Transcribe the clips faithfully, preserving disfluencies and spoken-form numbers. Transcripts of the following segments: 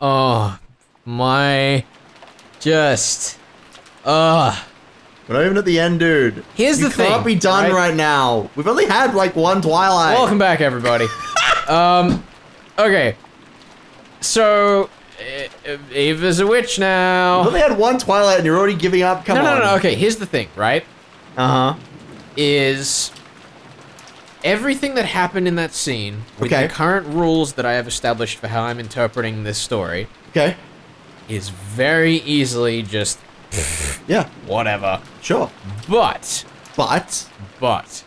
Oh my, just, ugh. We're not even at the end, dude. Here's the thing. You can't be done right now. We've only had like one Twilight. Welcome back, everybody. um, okay. So, Eva's a witch now. We've only had one Twilight, and you're already giving up. Come on. No, no, no. Okay, here's the thing, right? Uh huh. Is everything that happened in that scene with okay. the current rules that I have established for how I'm interpreting this story? Okay. Is very easily just. Yeah. Whatever. Sure. But. But. But.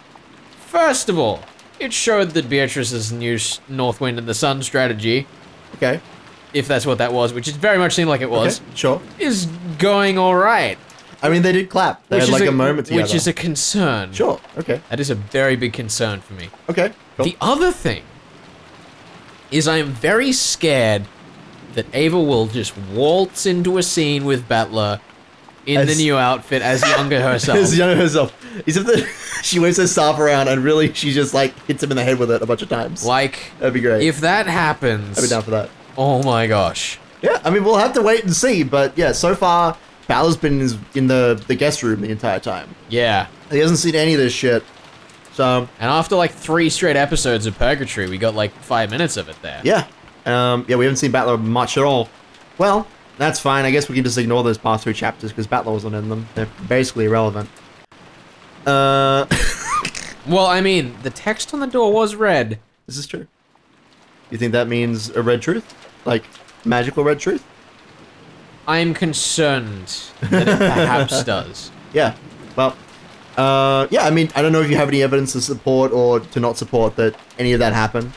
First of all, it showed that Beatrice's new North Wind and the Sun strategy. Okay. If that's what that was, which it very much seemed like it was. Okay. Sure. Is going alright. I mean, they did clap. They had like a, a moment together. Which is a concern. Sure. Okay. That is a very big concern for me. Okay. Cool. The other thing is I am very scared that Eva will just waltz into a scene with Battler in as, the new outfit as younger herself. As younger herself. Except that she waves her staff around and really she just like hits him in the head with it a bunch of times. Like, that'd be great. If that happens. I'd be down for that. Oh my gosh. Yeah, I mean, we'll have to wait and see, but yeah, so far, Battler's been in the, the guest room the entire time. Yeah. He hasn't seen any of this shit, so. And after like three straight episodes of Purgatory, we got like five minutes of it there. Yeah. Um, yeah, we haven't seen Battler much at all. Well, that's fine. I guess we can just ignore those past three chapters because Battler wasn't in them. They're basically irrelevant. Uh. Well, I mean, the text on the door was red. This is true. You think that means a red truth? Like, magical red truth? I'm concerned that it perhaps does. Yeah. Well, uh, yeah, I mean, I don't know if you have any evidence to support or to not support that any of that happened.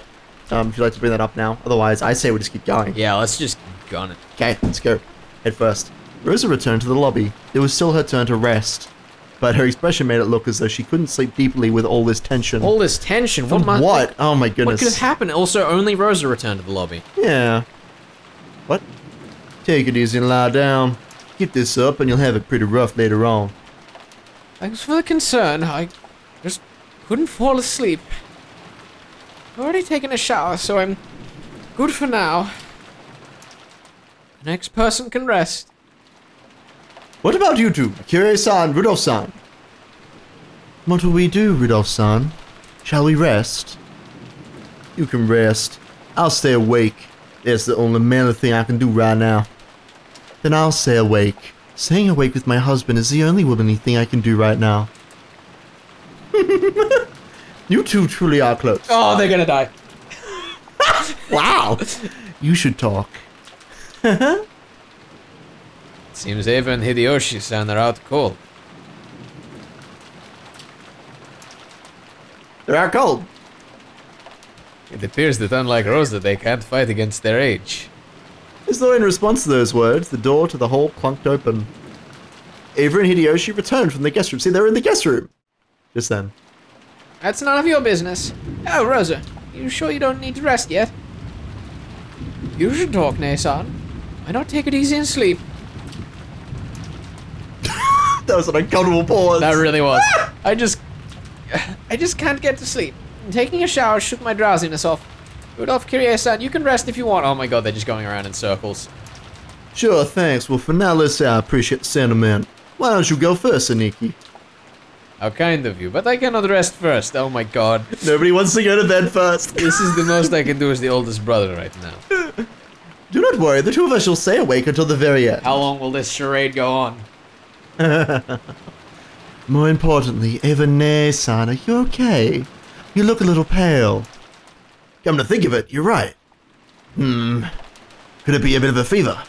Um, if you'd like to bring that up now. Otherwise, I say we just keep going. Yeah, let's just on it. Okay, let's go. Head first. Rosa returned to the lobby. It was still her turn to rest, but her expression made it look as though she couldn't sleep deeply with all this tension. All this tension? From what? What? Like, oh my goodness. What could have happened? Also, only Rosa returned to the lobby. Yeah. What? Take it easy and lie down. Get this up and you'll have it pretty rough later on. Thanks for the concern. I just couldn't fall asleep. I've already taken a shower, so I'm good for now. Next person can rest. What about you two? Kirei-san, Rudolph-san. What will we do, Rudolph-san? Shall we rest? You can rest. I'll stay awake. It's the only manly thing I can do right now. Then I'll stay awake. Staying awake with my husband is the only womanly thing I can do right now. You two truly are close. Oh, they're gonna die. Wow. You should talk. Seems Eva and Hideyoshi sound are out cold. They're out cold. It appears that unlike Rosa, they can't fight against their age. As though in response to those words, the door to the hall clunked open. Eva and Hideyoshi returned from the guest room. See, they're in the guest room. Just then. That's none of your business. Oh, Rosa, you sure you don't need to rest yet? You should talk, Nei-san. Why not take it easy and sleep? That was an uncomfortable pause. That really was. I just... I just can't get to sleep. Taking a shower shook my drowsiness off. Rudolph, Kirei-san, you can rest if you want. Oh my god, they're just going around in circles. Sure, thanks. Well, for now, let's say I appreciate the sentiment. Why don't you go first, Aniki? How kind of you, but I cannot rest first. Oh my god. Nobody wants to go to bed first. This is the most I can do as the oldest brother right now. Do not worry, the two of us shall stay awake until the very end. How long will this charade go on? More importantly, Eva, Nei-san, are you okay? You look a little pale. Come to think of it, you're right. Hmm. Could it be a bit of a fever?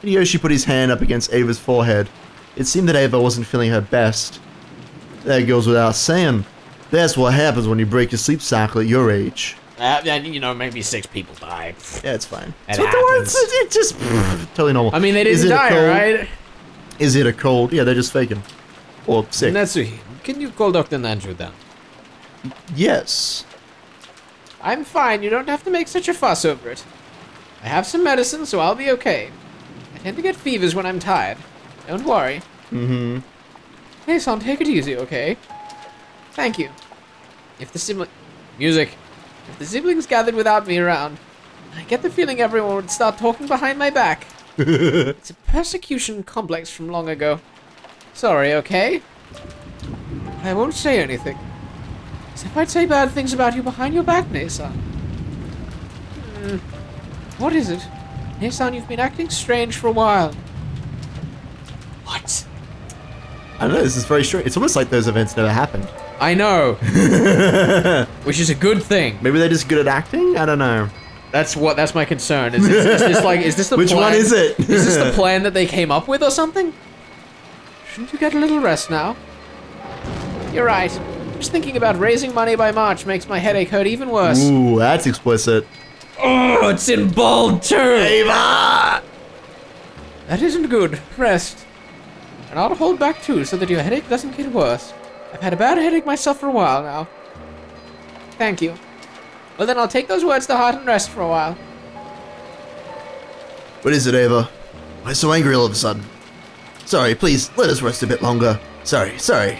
Hideyoshi put his hand up against Eva's forehead. It seemed that Eva wasn't feeling her best. That goes without saying. That's what happens when you break your sleep cycle at your age. Uh, you know, maybe six people die. Yeah, it's fine. It happens. It's just pff, totally normal. I mean, they didn't die, right? Is it a cold? Yeah, they're just faking. Or sick. Natsuhi, can you call Doctor Nanjo down? Yes. I'm fine. You don't have to make such a fuss over it. I have some medicine, so I'll be okay. I tend to get fevers when I'm tired. Don't worry. Mm-hmm. Hey, son, take it easy, okay? Thank you. If the sibling... Music. If the siblings gathered without me around, I get the feeling everyone would start talking behind my back. It's a persecution complex from long ago. Sorry, okay? I won't say anything. As if I'd say bad things about you behind your back, Nei-san. Hmm. What is it? Nei-san, you've been acting strange for a while. What? I don't know, this is very strange. It's almost like those events never happened. I know. Which is a good thing. Maybe they're just good at acting? I don't know. That's what, that's my concern. Is this, is this like, is this the Which plan? One is it? Is this the plan that they came up with or something? Shouldn't you get a little rest now? You're right. Just thinking about raising money by March makes my headache hurt even worse. Ooh, that's explicit. Oh, it's in bold too! Eva! That isn't good. Rest. And I'll hold back too, so that your headache doesn't get worse. I've had a bad headache myself for a while now. Thank you. Well, then I'll take those words to heart and rest for a while. What is it, Eva? Why so angry all of a sudden? Sorry, please, let us rest a bit longer. Sorry, sorry.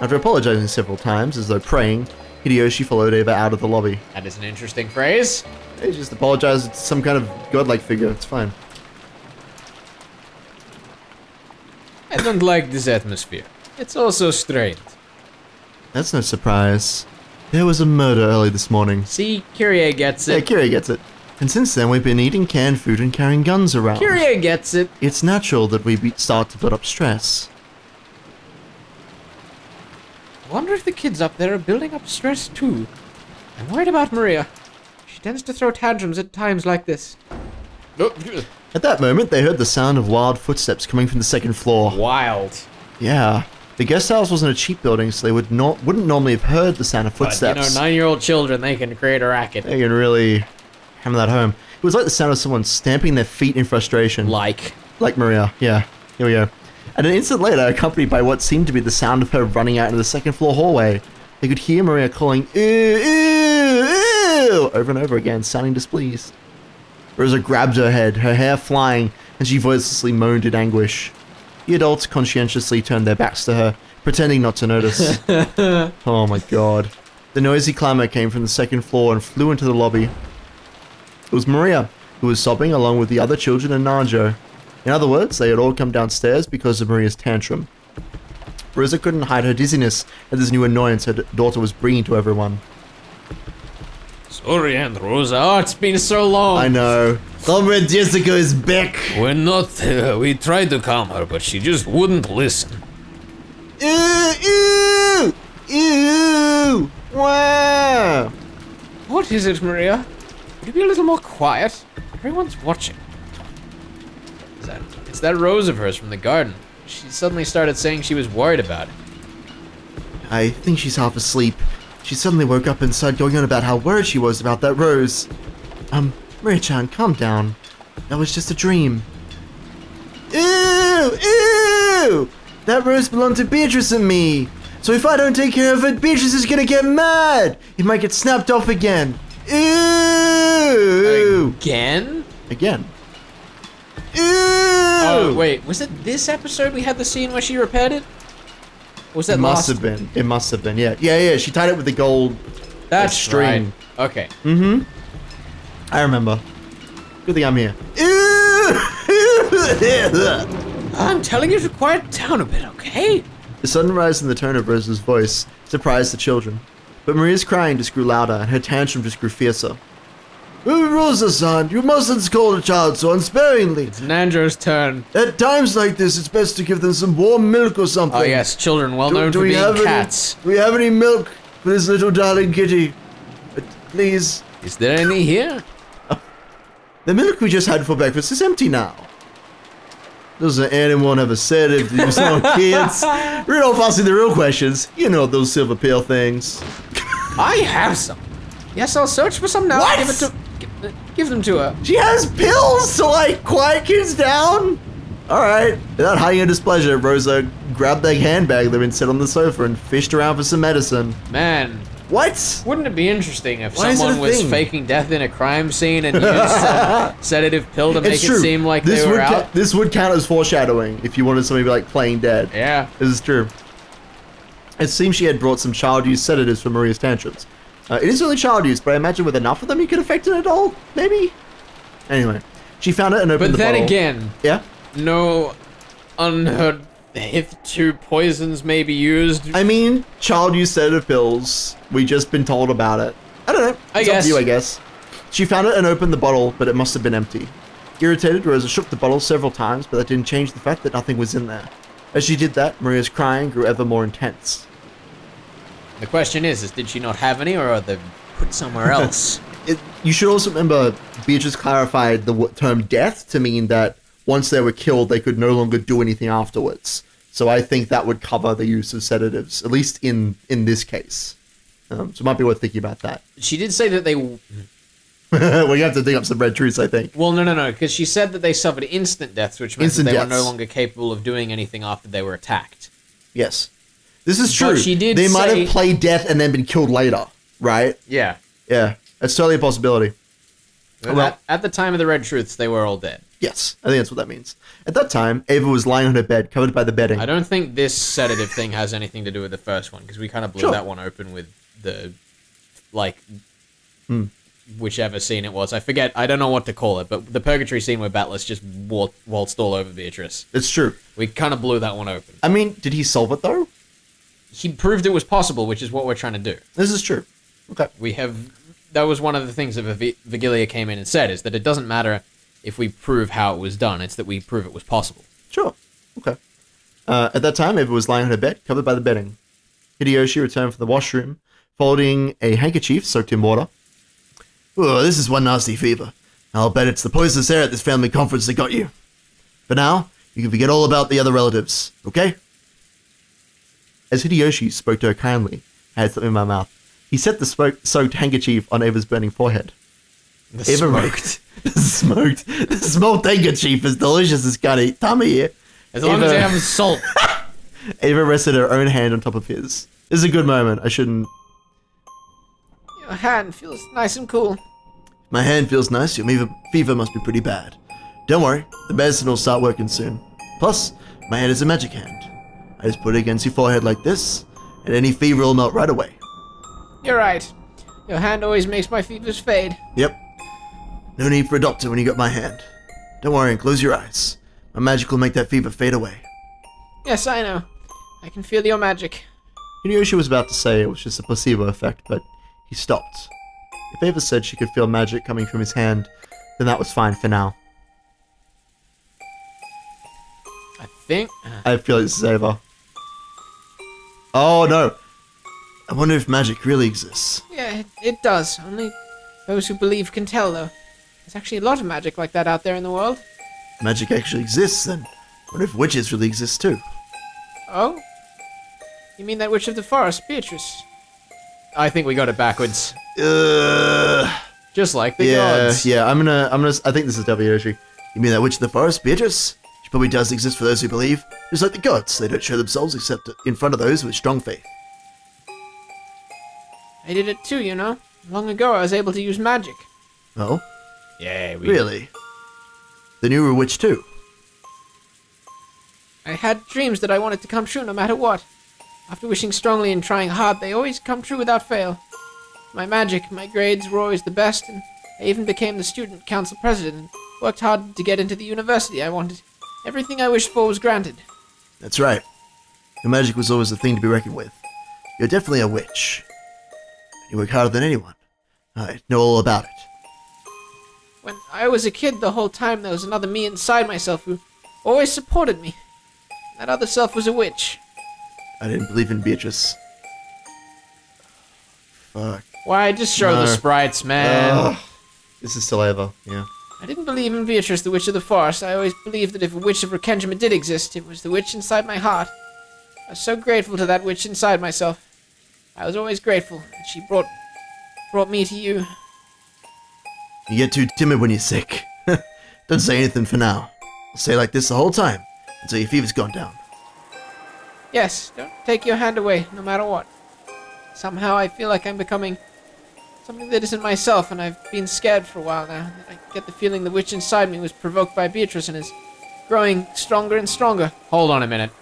After apologizing several times, as though praying, Hideyoshi followed Eva out of the lobby. That is an interesting phrase. He just apologized to some kind of godlike figure. It's fine. I don't like this atmosphere. It's all so strange. That's no surprise. There was a murder early this morning. See, Kyrie gets it. Yeah, Kyrie gets it. And since then, we've been eating canned food and carrying guns around. Kyrie gets it. It's natural that we be start to build up stress. I wonder if the kids up there are building up stress too. I'm worried about Maria. She tends to throw tantrums at times like this. At that moment, they heard the sound of wild footsteps coming from the second floor. Wild. Yeah. The guest house wasn't a cheap building, so they would not wouldn't normally have heard the sound of footsteps. But, you know, nine-year-old children, they can create a racket. They can really hammer that home. It was like the sound of someone stamping their feet in frustration. Like? Like Maria, yeah. Here we go. And an instant later, accompanied by what seemed to be the sound of her running out into the second-floor hallway, they could hear Maria calling, ew, ew, ew, over and over again, sounding displeased. Rosa grabbed her head, her hair flying, and she voicelessly moaned in anguish. The adults conscientiously turned their backs to her, pretending not to notice. Oh my god. The noisy clamor came from the second floor and flew into the lobby. It was Maria, who was sobbing along with the other children and Nanjo. In other words, they had all come downstairs because of Maria's tantrum. Rosa couldn't hide her dizziness at this new annoyance her daughter was bringing to everyone. Sorry, Aunt Rosa. Oh, it's been so long. I know. Comrade Jessica is back. We're not. Uh, we tried to calm her, but she just wouldn't listen. Ew, ew, ew. Wow. What is it, Maria? Could you be a little more quiet? Everyone's watching. Is that, it's that rose of hers from the garden. She suddenly started saying she was worried about it. I think she's half asleep. She suddenly woke up and started going on about how worried she was about that rose. Um, Maria-chan, calm down. That was just a dream. Ew! Ew! That rose belonged to Beatrice and me! So if I don't take care of it, Beatrice is gonna get mad! It might get snapped off again. Ew! Again? Again. Ew! Oh, wait, was it this episode we had the scene where she repaired it? Was that it must last? have been. It must have been, yeah. Yeah, yeah, she tied it with the gold That's string. Right. Okay. Mm-hmm. I remember. Good thing I'm here. I'm telling you to quiet down a bit, okay? The sudden rise in the tone of Rosa's voice surprised the children. But Maria's crying just grew louder, and her tantrum just grew fiercer. Rosa-san, you mustn't scold a child so unsparingly. It's Nanjo's turn. At times like this, it's best to give them some warm milk or something. Oh yes, children well do, known do for being cats. Any, do we have any milk for this little darling kitty? Uh, please. Is there any here? Oh. The milk we just had for breakfast is empty now. Doesn't anyone ever said it? You small kids. We're all asking the real questions. You know those silver pail things. I have some. Yes, I'll search for some now. What? Give it to. Give them to her. She has pills to, like, quiet kids down? Alright. Without hiding her displeasure, Rosa grabbed their handbag that had been set on the sofa and fished around for some medicine. Man. What? Wouldn't it be interesting if Why someone was thing? faking death in a crime scene and used a sedative pill to make it's it true. seem like this they were out? This would count as foreshadowing if you wanted somebody to be, like, playing dead. Yeah. This is true. It seems she had brought some child-use sedatives for Maria's tantrums. Uh, it is only child use, but I imagine with enough of them you could affect an adult, maybe? Anyway, she found it and opened but the bottle. But then again, yeah? No unheard hitherto poisons may be used. I mean, child use sedative pills. We've just been told about it. I don't know. It's I guess. Up to you, I guess. She found it and opened the bottle, but it must have been empty. Irritated, Rosa shook the bottle several times, but that didn't change the fact that nothing was in there. As she did that, Maria's crying grew ever more intense. The question is, is did she not have any, or are they put somewhere else? it, you should also remember, Beatrice clarified the term death to mean that once they were killed, they could no longer do anything afterwards. So I think that would cover the use of sedatives, at least in, in this case. Um, so it might be worth thinking about that. She did say that they... well, you have to dig up some red truths, I think. Well, no, no, no, because she said that they suffered instant deaths, which means that they deaths. were no longer capable of doing anything after they were attacked. Yes. This is true. But she did they say... might have played death and then been killed later, right? Yeah. Yeah. That's totally a possibility. Well, well, at, at the time of the red truths, they were all dead. Yes. I think that's what that means. At that time, Eva was lying on her bed, covered by the bedding. I don't think this sedative thing has anything to do with the first one, because we kind of blew sure. that one open with the, like... Hmm. Whichever scene it was. I forget. I don't know what to call it, but the purgatory scene where Battler's just wal waltzed all over Beatrice. It's true. We kind of blew that one open. I mean, did he solve it, though? He proved it was possible, which is what we're trying to do. This is true. Okay. We have... That was one of the things that v Virgilia came in and said, is that it doesn't matter if we prove how it was done. It's that we prove it was possible. Sure. Okay. Uh, at that time, Eva was lying on her bed, covered by the bedding. Hideyoshi returned from the washroom, folding a handkerchief soaked in water. Oh, this is one nasty fever. I'll bet it's the poisonous air at this family conference that got you. For now, you can forget all about the other relatives, okay? As Hideyoshi spoke to her kindly, I had something in my mouth. He set the smoked, soaked handkerchief on Eva's burning forehead. The Eva smoked. Ra the smoked. The smoked handkerchief is delicious as kind of tummy here. As long Eva as you have salt. Eva rested her own hand on top of his. This is a good moment. I shouldn't... Your hand feels nice and cool. My hand feels nice. Your fever must be pretty bad. Don't worry, the medicine will start working soon. Plus, my hand is a magic hand. I just put it against your forehead like this, and any fever will melt right away. You're right. Your hand always makes my fevers fade. Yep. No need for a doctor when you got my hand. Don't worry and close your eyes. My magic will make that fever fade away. Yes, I know. I can feel your magic. Hideyoshi was about to say it was just a placebo effect, but... He stopped. If Eva said she could feel magic coming from his hand, then that was fine for now. I think... I feel like this is Eva. Oh, no. I wonder if magic really exists. Yeah, it, it does. Only those who believe can tell, though. There's actually a lot of magic like that out there in the world. Magic actually exists, then. I wonder if witches really exist, too. Oh? You mean that witch of the forest, Beatrice? I think we got it backwards. Uh, Just like the yeah, gods. Yeah, I'm gonna, I'm gonna, I think this is Hideyoshi. You mean that witch of the forest, Beatrice? She probably does exist for those who believe. Just like the gods, they don't show themselves except in front of those with strong faith. I did it too, you know. Long ago, I was able to use magic. Oh? Yeah, we... Really? Then you were a witch too? I had dreams that I wanted to come true no matter what. After wishing strongly and trying hard, they always come true without fail. My magic, my grades were always the best, and I even became the student council president and worked hard to get into the university I wanted. Everything I wished for was granted. That's right. Your magic was always the thing to be reckoned with. You're definitely a witch. You work harder than anyone. I know all about it. When I was a kid, the whole time there was another me inside myself who always supported me. That other self was a witch. I didn't believe in Beatrice. Fuck. Why, just show no. the sprites, man. Ugh. This is still Eva, yeah. I didn't believe in Beatrice, the witch of the forest. I always believed that if a witch of Rokkenjima did exist, it was the witch inside my heart. I was so grateful to that witch inside myself. I was always grateful that she brought brought me to you. You get too timid when you're sick. Don't say anything for now. I'll stay like this the whole time until your fever's gone down. Yes, don't take your hand away, no matter what. Somehow I feel like I'm becoming something that isn't myself, and I've been scared for a while now. I get the feeling the witch inside me was provoked by Beatrice and is growing stronger and stronger. Hold on a minute.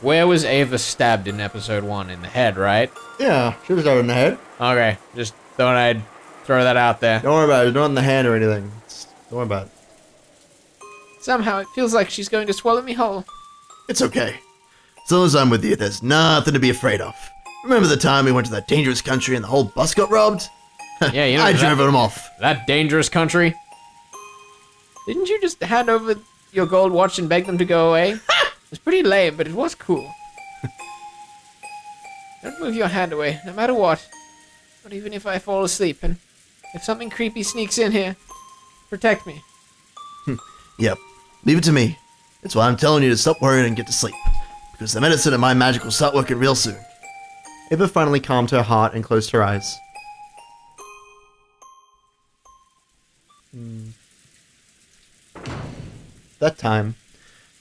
Where was Eva stabbed in episode one? In the head, right? Yeah, she was stabbed in the head. Okay, just thought I'd throw that out there. Don't worry about it. It's not in the hand or anything. It's, don't worry about it. Somehow it feels like she's going to swallow me whole. It's okay. As long as I'm with you, there's nothing to be afraid of. Remember the time we went to that dangerous country and the whole bus got robbed? Yeah, you know, I drove them off. That dangerous country? Didn't you just hand over your gold watch and beg them to go away? It was pretty lame, but it was cool. Don't move your hand away, no matter what. Not even if I fall asleep, and if something creepy sneaks in here, protect me. Yep. Leave it to me. That's why I'm telling you to stop worrying and get to sleep. Because the medicine and my magic will start working real soon. Eva finally calmed her heart and closed her eyes. Mm. That time,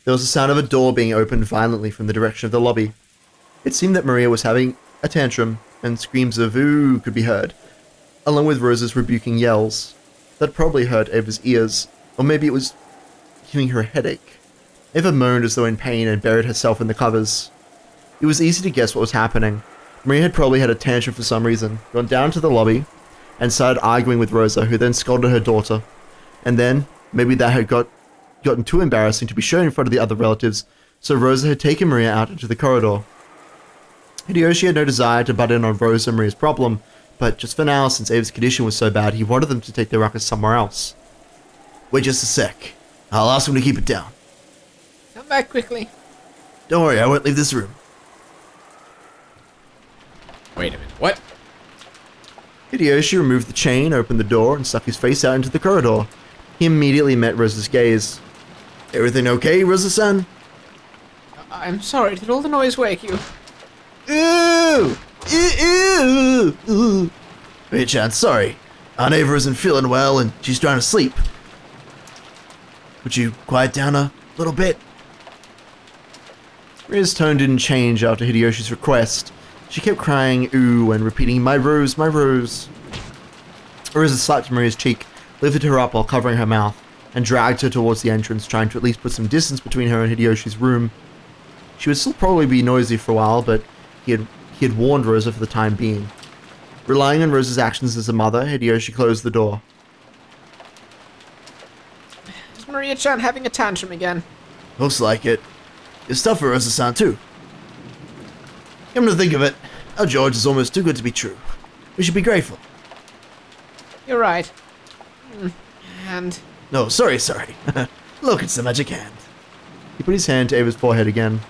there was the sound of a door being opened violently from the direction of the lobby. It seemed that Maria was having a tantrum, and screams of "ooh" could be heard, along with Rosa's rebuking yells. That probably hurt Eva's ears, or maybe it was giving her a headache. Eva moaned as though in pain and buried herself in the covers. It was easy to guess what was happening. Maria had probably had a tantrum for some reason, gone down to the lobby, and started arguing with Rosa, who then scolded her daughter. And then, maybe that had got, gotten too embarrassing to be shown in front of the other relatives, so Rosa had taken Maria out into the corridor. Hideyoshi had no desire to butt in on Rosa and Maria's problem, but just for now, since Eva's condition was so bad, he wanted them to take their ruckus somewhere else. Wait just a sec. I'll ask them to keep it down. Come back quickly. Don't worry, I won't leave this room. Wait a minute, what? Hideyoshi removed the chain, opened the door, and stuck his face out into the corridor. He immediately met Rosa's gaze. Everything okay, Rosa-san? I'm sorry, did all the noise wake you? Ew! Ew! Ew! Hey-chan, sorry. Aunt Eva isn't feeling well, and she's trying to sleep. Would you quiet down a little bit? Maria's tone didn't change after Hideyoshi's request. She kept crying ooh and repeating, "My Rose, my Rose." Rosa slapped Maria's cheek, lifted her up while covering her mouth, and dragged her towards the entrance, trying to at least put some distance between her and Hideyoshi's room. She would still probably be noisy for a while, but he had, he had warned Rosa for the time being. Relying on Rosa's actions as a mother, Hideyoshi closed the door. Is Maria-chan having a tantrum again? Looks like it. It's tough for Rosa-san too. Come to think of it, our George is almost too good to be true. We should be grateful. You're right. And... No, sorry, sorry. Look, it's the magic hand. He put his hand to Eva's forehead again.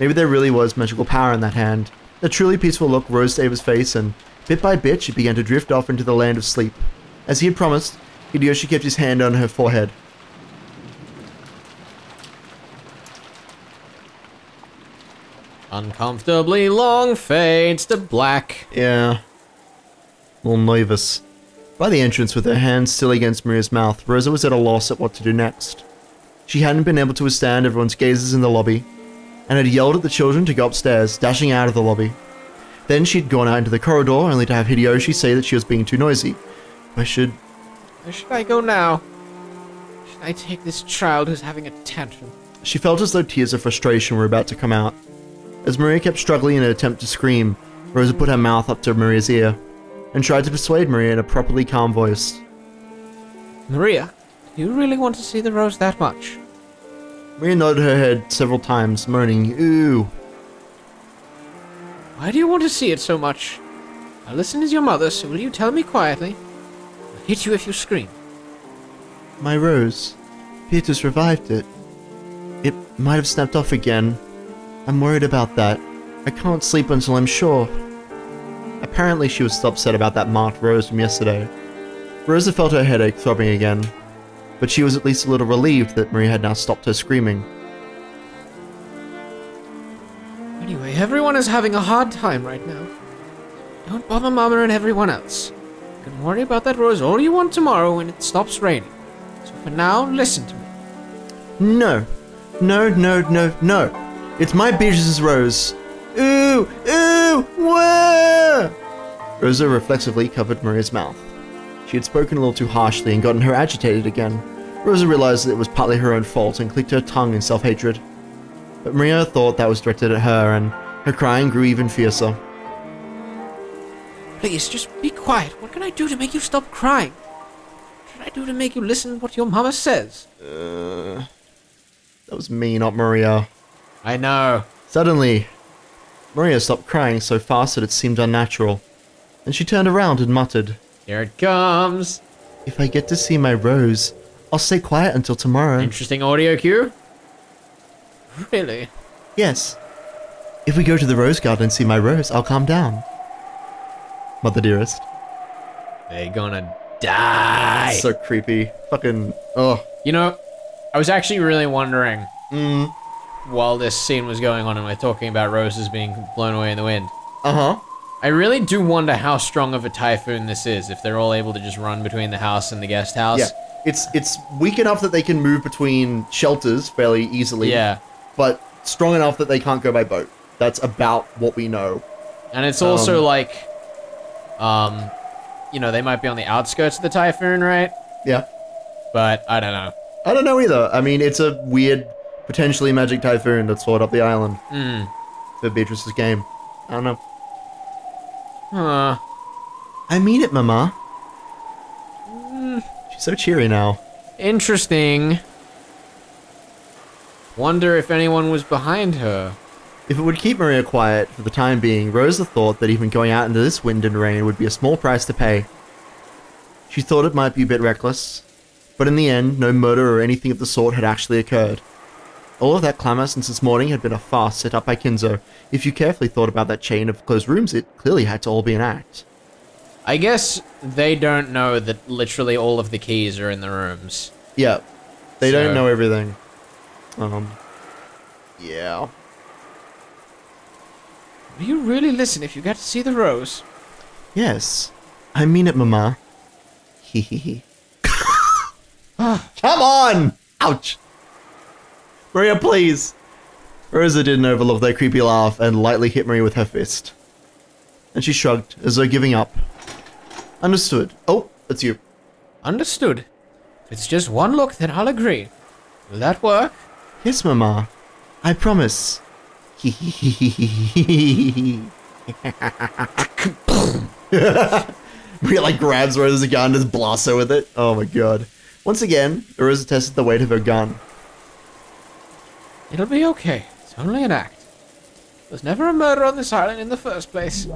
Maybe there really was magical power in that hand. A truly peaceful look rose to Eva's face, and bit by bit, she began to drift off into the land of sleep. As he had promised, Hideyoshi kept his hand on her forehead. Uncomfortably long fades to black. Yeah. Little nervous. By the entrance, with her hand still against Maria's mouth, Rosa was at a loss at what to do next. She hadn't been able to withstand everyone's gazes in the lobby, and had yelled at the children to go upstairs, dashing out of the lobby. Then she'd gone out into the corridor, only to have Hideyoshi say that she was being too noisy. Where should... Where should I go now? Should I take this child who's having a tantrum? She felt as though tears of frustration were about to come out. As Maria kept struggling in an attempt to scream, Rosa put her mouth up to Maria's ear, and tried to persuade Maria in a properly calm voice. Maria, do you really want to see the rose that much? Maria nodded her head several times, moaning, "Ooh." Why do you want to see it so much? I listen as your mother, so will you tell me quietly? I'll hit you if you scream. My rose. Beatrice revived it. It might have snapped off again. I'm worried about that. I can't sleep until I'm sure. Apparently she was still upset about that marked rose from yesterday. Rosa felt her headache throbbing again, but she was at least a little relieved that Maria had now stopped her screaming. Anyway, everyone is having a hard time right now. Don't bother Mama and everyone else. You can worry about that rose all you want tomorrow when it stops raining. So for now, listen to me. No. No, no, no, no. It's my Beatrice's rose. Ooh, ooh, whoa! Rosa reflexively covered Maria's mouth. She had spoken a little too harshly and gotten her agitated again. Rosa realized that it was partly her own fault and clicked her tongue in self-hatred. but Maria thought that was directed at her, and her crying grew even fiercer. Please, just be quiet. What can I do to make you stop crying? What can I do to make you listen to what your mama says? Uh, that was me, not Maria. I know. Suddenly, Maria stopped crying so fast that it seemed unnatural, and she turned around and muttered, "Here it comes. If I get to see my Rose, I'll stay quiet until tomorrow." Interesting audio cue. Really? Yes. If we go to the Rose Garden and see my Rose, I'll calm down. Mother dearest. They're gonna die. That's so creepy. Fucking, ugh. You know, I was actually really wondering mm. while this scene was going on and we're talking about roses being blown away in the wind. Uh-huh. I really do wonder how strong of a typhoon this is, if they're all able to just run between the house and the guest house. Yeah. It's, it's weak enough that they can move between shelters fairly easily. Yeah. But strong enough that they can't go by boat. That's about what we know. And it's also um, like... Um, you know, they might be on the outskirts of the typhoon, right? Yeah. But I don't know. I don't know either. I mean, it's a weird, potentially magic typhoon that's swallowed up the island. Mm. For Beatrice's game. I don't know. Huh. I mean it, Mama. Mm. She's so cheery now. Interesting. Wonder if anyone was behind her. If it would keep Maria quiet for the time being, Rosa thought that even going out into this wind and rain would be a small price to pay. She thought it might be a bit reckless, but in the end, no murder or anything of the sort had actually occurred. All of that clamor since this morning had been a farce set up by Kinzo. If you carefully thought about that chain of closed rooms, it clearly had to all be an act. I guess they don't know that literally all of the keys are in the rooms. Yeah, they so. don't know everything. Um, yeah. Will you really listen if you get to see the Rose? Yes. I mean it, Mama. Hee hee hee. Come on! Ouch! Maria, please! Rosa didn't overlook their creepy laugh and lightly hit Maria with her fist. And she shrugged, as though giving up. Understood. Oh, it's you. Understood. If it's just one look, then I'll agree. Will that work? Yes, Mama. I promise. Maria like grabs Rosa's gun and just blasts her with it. Oh my god. Once again, Rosa tested the weight of her gun. It'll be okay. It's only an act. There's never a murder on this island in the first place.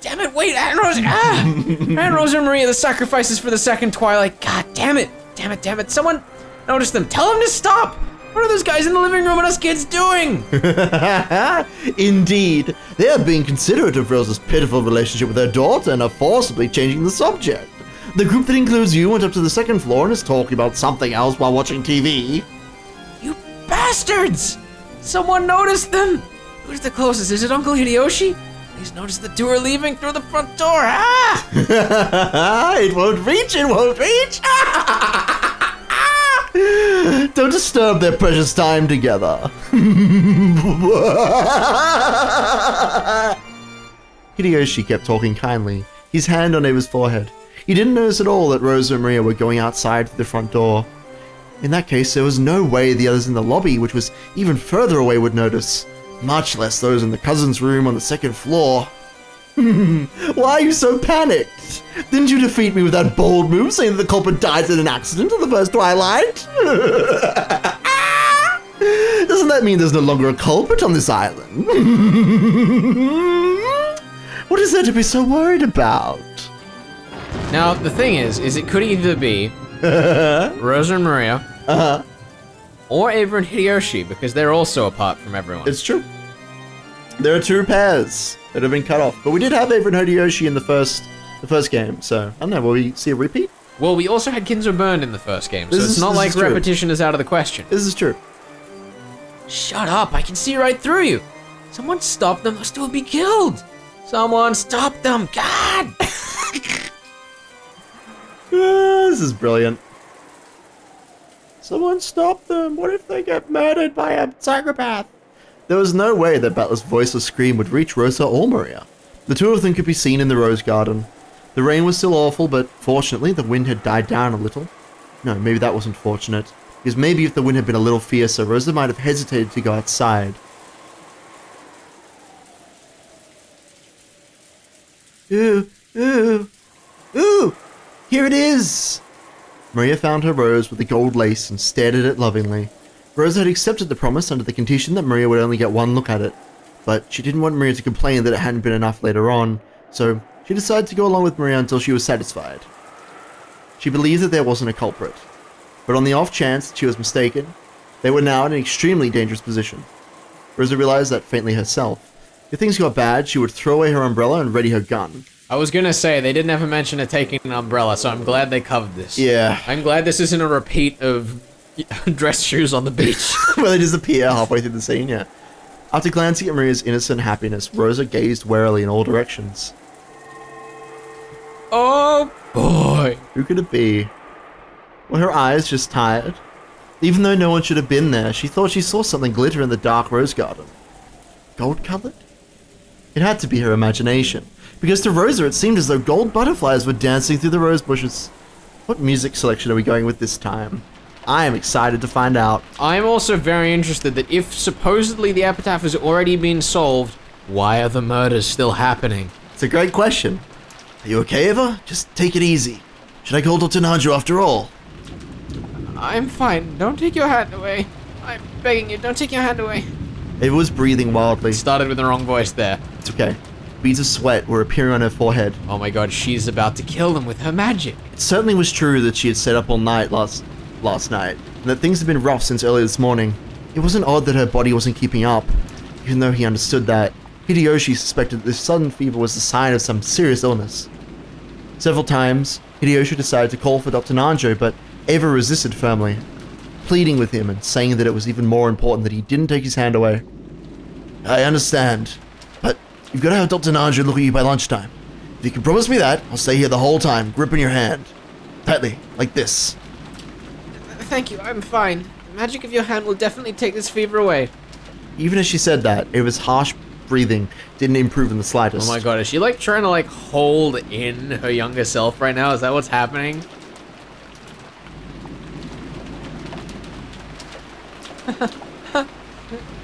Damn it, wait, Aunt Rosa! Ah! Aunt Rosa and Maria, the sacrifices for the second Twilight. God damn it! Damn it, damn it. Someone notice them. Tell them to stop! What are those guys in the living room and us kids doing? Indeed. They are being considerate of Rosa's pitiful relationship with her daughter and are forcibly changing the subject. The group that includes you went up to the second floor and is talking about something else while watching T V. You bastards! Someone noticed them! Who's the closest? Is it Uncle Hideyoshi? Please notice the two are leaving through the front door. Ah! It won't reach, it won't reach! Don't disturb their precious time together. Hideyoshi kept talking kindly, his hand on Eva's forehead. He didn't notice at all that Rosa and Maria were going outside through the front door. In that case, there was no way the others in the lobby, which was even further away, would notice, much less those in the cousin's room on the second floor. Why are you so panicked? Didn't you defeat me with that bold move saying that the culprit died in an accident in the first Twilight? Doesn't that mean there's no longer a culprit on this island? What is there to be so worried about? Now, the thing is, is it could either be Rosa and Maria uh-huh. or Eva and Hideyoshi, because they're also apart from everyone. It's true. There are two pairs that have been cut off, but we did have Eva and Hideyoshi in the first the first game, so I don't know, will we see a repeat? Well, we also had Kinzo burned in the first game, so this it's is, not like is repetition true. is out of the question. This is true. Shut up, I can see right through you! Someone stop them, those two will be killed! Someone stop them, God! This is brilliant. Someone stop them, what if they get murdered by a psychopath? There was no way that Battler's voiceless scream would reach Rosa or Maria. The two of them could be seen in the Rose Garden. The rain was still awful, but fortunately the wind had died down a little. No, maybe that wasn't fortunate. because maybe if the wind had been a little fiercer, Rosa might have hesitated to go outside. Ooh, ooh, ooh! Here it is! Maria found her rose with the gold lace and stared at it lovingly. Rosa had accepted the promise under the condition that Maria would only get one look at it, but she didn't want Maria to complain that it hadn't been enough later on, so she decided to go along with Maria until she was satisfied. She believed that there wasn't a culprit, but on the off chance that she was mistaken, they were now in an extremely dangerous position. Rosa realized that faintly herself. If things got bad, she would throw away her umbrella and ready her gun. I was gonna say, they didn't have a mention of taking an umbrella, so I'm glad they covered this. Yeah. I'm glad this isn't a repeat of dress shoes on the beach. Well, they disappear halfway through the scene, yeah. After glancing at Maria's innocent happiness, Rosa gazed warily in all directions. Oh boy! Who could it be? Were her eyes just tired? Even though no one should have been there, she thought she saw something glitter in the dark rose garden. Gold-colored? It had to be her imagination, because to Rosa it seemed as though gold butterflies were dancing through the rose bushes. What music selection are we going with this time? I am excited to find out. I am also very interested that if supposedly the epitaph has already been solved, why are the murders still happening? It's a great question. Are you okay, Eva? Just take it easy. Should I call Doctor Nanjo after all? I'm fine. Don't take your hand away. I'm begging you, don't take your hand away. Eva was breathing wildly. It started with the wrong voice there. It's okay. Beads of sweat were appearing on her forehead. Oh my god, she's about to kill them with her magic. It certainly was true that she had stayed up all night last last night, and that things had been rough since early this morning. It wasn't odd that her body wasn't keeping up, even though he understood that. Hideyoshi suspected that this sudden fever was the sign of some serious illness. Several times, Hideyoshi decided to call for Doctor Nanjo, but Eva resisted firmly, pleading with him and saying that it was even more important that he didn't take his hand away. I understand, but you've got to have Doctor Nanjo look at you by lunchtime. If you can promise me that, I'll stay here the whole time, gripping your hand. Tightly, like this. Thank you, I'm fine. The magic of your hand will definitely take this fever away. Even as she said that, Eva's harsh breathing didn't improve in the slightest. Oh my god, is she like trying to like hold in her younger self right now? Is that what's happening?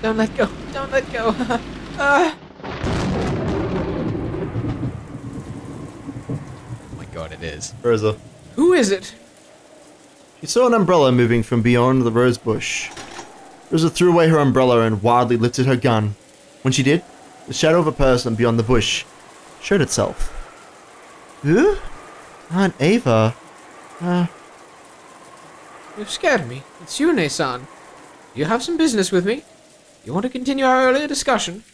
Don't let go. Don't let go. Ah. Oh my god, it is. Rosa. Who is it? She saw an umbrella moving from beyond the rose bush. Rosa threw away her umbrella and wildly lifted her gun. When she did, the shadow of a person beyond the bush showed itself. Who? Aunt Eva. Uh... You scared me. It's you, Yune-san. You have some business with me? You want to continue our earlier discussion?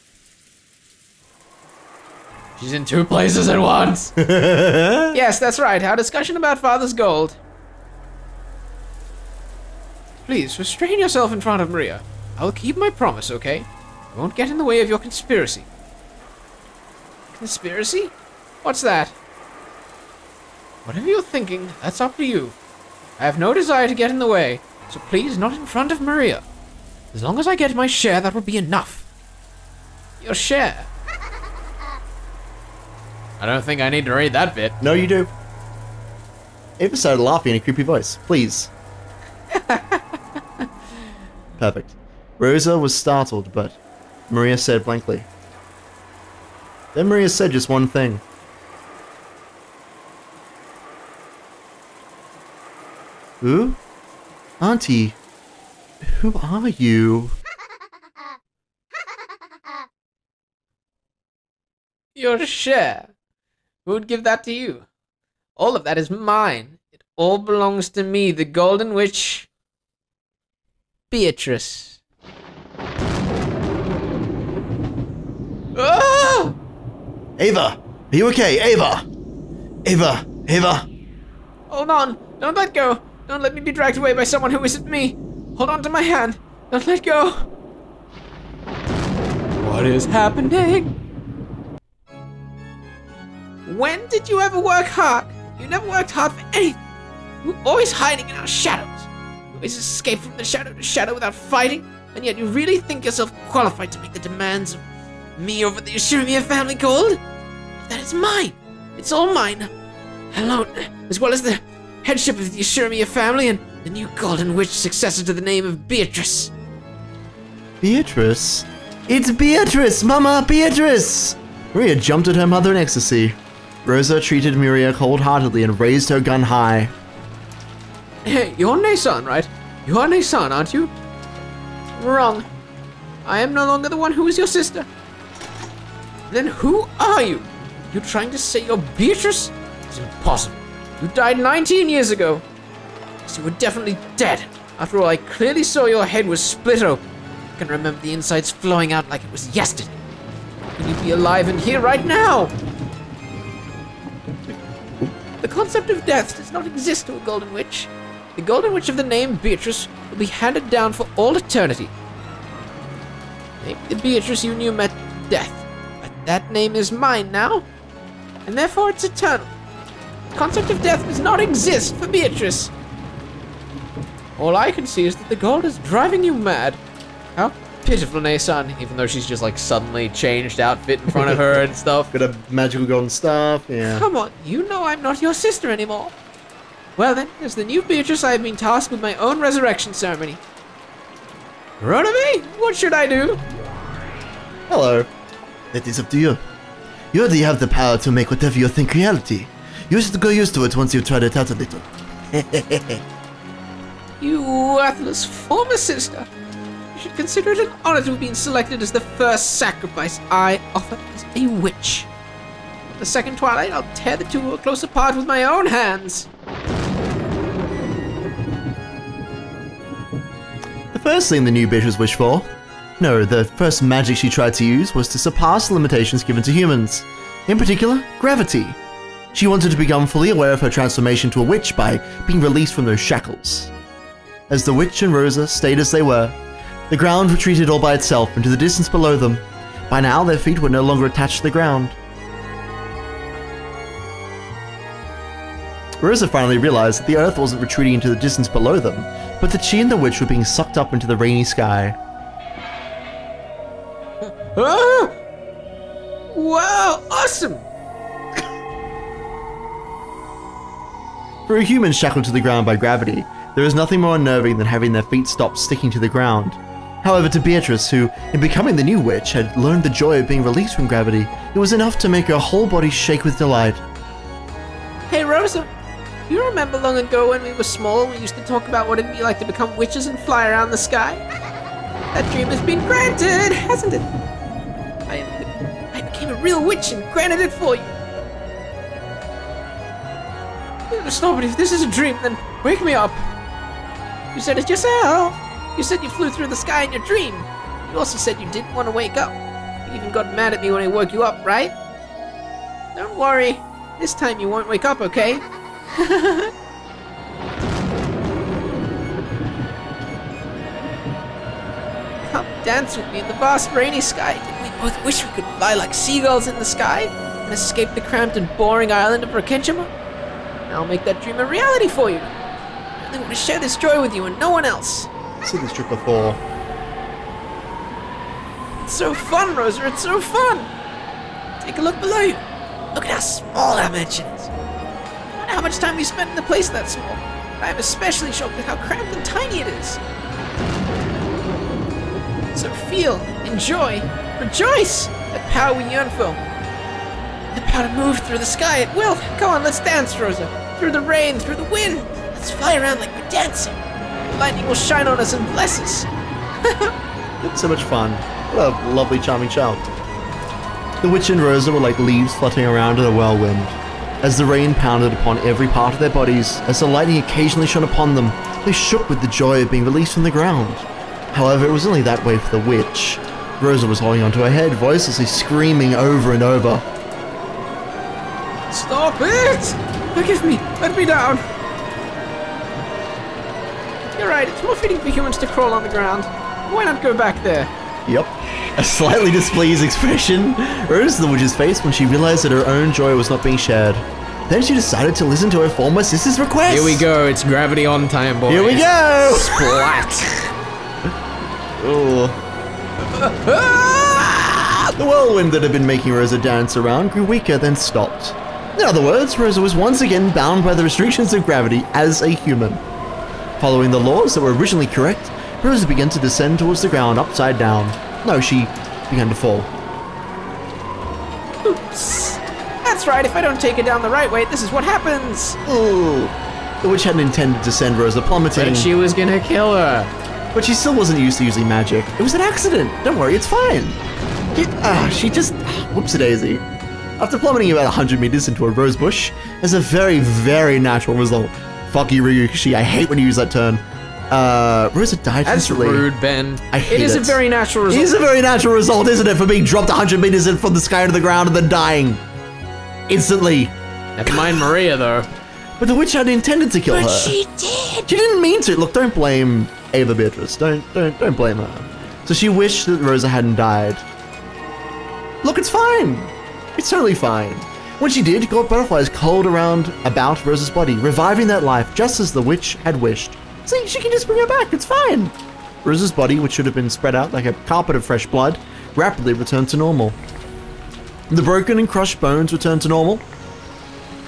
She's in two places at once! Yes, that's right. Our discussion about Father's gold. Please, restrain yourself in front of Maria. I'll keep my promise, okay? I won't get in the way of your conspiracy. Conspiracy? What's that? Whatever you're thinking, that's up to you. I have no desire to get in the way, so please, not in front of Maria. As long as I get my share, that will be enough. Your share. I don't think I need to read that bit. No, you do. Eva started laughing in a creepy voice. Please. Perfect. Rosa was startled, but Maria said blankly. Then Maria said just one thing. Who? Auntie. Who are you? Your share. Who would give that to you? All of that is mine. It all belongs to me, the Golden Witch, Beatrice. Oh! Eva! Are you okay? Eva! Eva! Eva! Hold on! Don't let go! Don't let me be dragged away by someone who isn't me! Hold on to my hand. Don't let go. What is happening? When did you ever work hard? You never worked hard for anything. You're always hiding in our shadows. You always escape from the shadow to shadow without fighting, and yet you really think yourself qualified to make the demands of me over the Yashirimiya family gold? That is mine. It's all mine. Alone, as well as the headship of the Yashirimiya family, and the new Golden Witch successor to the name of Beatrice. Beatrice? It's Beatrice! Mama, Beatrice! Maria jumped at her mother in ecstasy. Rosa treated Maria cold-heartedly and raised her gun high. Hey, you're Nei-san, right? You're Nei-san, aren't you? Wrong. I am no longer the one who is your sister. Then who are you? You're trying to say you're Beatrice? It's impossible. You died nineteen years ago. So you were definitely dead. After all, I clearly saw your head was split open. I can remember the insides flowing out like it was yesterday. Can you be alive and here right now? The concept of death does not exist to a Golden Witch. The Golden Witch of the name Beatrice will be handed down for all eternity. Maybe the Beatrice you knew met death, but that name is mine now, and therefore it's eternal. The concept of death does not exist for Beatrice. All I can see is that the gold is driving you mad. How pitiful, Nei-san, even though she's just like suddenly changed outfit in front of her and stuff. Got a magical golden staff, yeah. Come on, you know I'm not your sister anymore. Well then, as the new Beatrice, I have been tasked with my own resurrection ceremony. Ronove, what should I do? Hello. That is up to you. You already have the power to make whatever you think reality. You should go used to it once you've tried it out a little. You worthless former sister. You should consider it an honor to have been selected as the first sacrifice I offer as a witch. At the second twilight, I'll tear the two close apart with my own hands. The first thing the new Beatrice wished for, no, the first magic she tried to use was to surpass the limitations given to humans, in particular, gravity. She wanted to become fully aware of her transformation to a witch by being released from those shackles. As the witch and Rosa stayed as they were, the ground retreated all by itself into the distance below them. By now, their feet were no longer attached to the ground. Rosa finally realized that the earth wasn't retreating into the distance below them, but that she and the witch were being sucked up into the rainy sky. Ah! Wow, awesome! For a human shackled to the ground by gravity, there is nothing more unnerving than having their feet stop sticking to the ground. However, to Beatrice, who, in becoming the new witch, had learned the joy of being released from gravity, it was enough to make her whole body shake with delight. Hey Rosa, you remember long ago when we were small and we used to talk about what it'd be like to become witches and fly around the sky? That dream has been granted, hasn't it? I, I became a real witch and granted it for you. Stop it, if this is a dream, then wake me up. You said it yourself. You said you flew through the sky in your dream. You also said you didn't want to wake up. You even got mad at me when I woke you up, right? Don't worry. This time you won't wake up, okay? Come dance with me in the vast rainy sky. Didn't we both wish we could fly like seagulls in the sky and escape the cramped and boring island of Rokkenjima? I'll make that dream a reality for you. I really want to share this joy with you and no one else. I've seen this trip before. It's so fun, Rosa. It's so fun. Take a look below you. Look at how small our mansion is. I wonder how much time we spent in a place that small. But I'm especially shocked at how cramped and tiny it is. So feel, enjoy, rejoice the power we yearn for. The power to move through the sky at will. Come on, let's dance, Rosa. Through the rain, through the wind. Let's fly around like we're dancing. The lightning will shine on us and bless us. It's so much fun. What a lovely, charming child. The witch and Rosa were like leaves fluttering around in a whirlwind. As the rain pounded upon every part of their bodies, as the lightning occasionally shone upon them, they shook with the joy of being released from the ground. However, it was only that way for the witch. Rosa was holding onto her head, voicelessly screaming over and over. Stop it! Forgive me! Let me down! You're right, it's more fitting for humans to crawl on the ground. Why not go back there? Yep. A slightly displeased expression rose to the witch's face when she realized that her own joy was not being shared. Then she decided to listen to her former sister's request. Here we go, it's gravity on time, boys. Here we go! Splat! Ooh. The whirlwind that had been making Rosa dance around grew weaker, then stopped. In other words, Rosa was once again bound by the restrictions of gravity as a human. Following the laws that were originally correct, Rosa began to descend towards the ground upside down. No, she began to fall. Oops. That's right, if I don't take it down the right way, this is what happens! Ooh. The witch hadn't intended to send Rosa plummeting. But she was gonna kill her. But she still wasn't used to using magic. It was an accident. Don't worry, it's fine. It, uh, she just... whoops-a-daisy. After plummeting about one hundred meters into a rose bush, as a very, very natural result. Fuck you, Ryukishi. I hate when you use that term. Uh, Rosa died That's instantly. That's rude, Ben. I hate it. Is it is a very natural result. It is a very natural result, isn't it? For being dropped one hundred meters in from the sky to the ground and then dying. Instantly. Never mind Maria, though. But the witch hadn't intended to kill but her. But she did. She didn't mean to. Look, don't blame Eva Beatrice. Don't, don't, don't blame her. So she wished that Rosa hadn't died. Look, it's fine. It's totally fine. When she did, gold butterflies curled around about Rosa's body, reviving that life just as the witch had wished. See, she can just bring her back, it's fine! Rosa's body, which should have been spread out like a carpet of fresh blood, rapidly returned to normal. The broken and crushed bones returned to normal.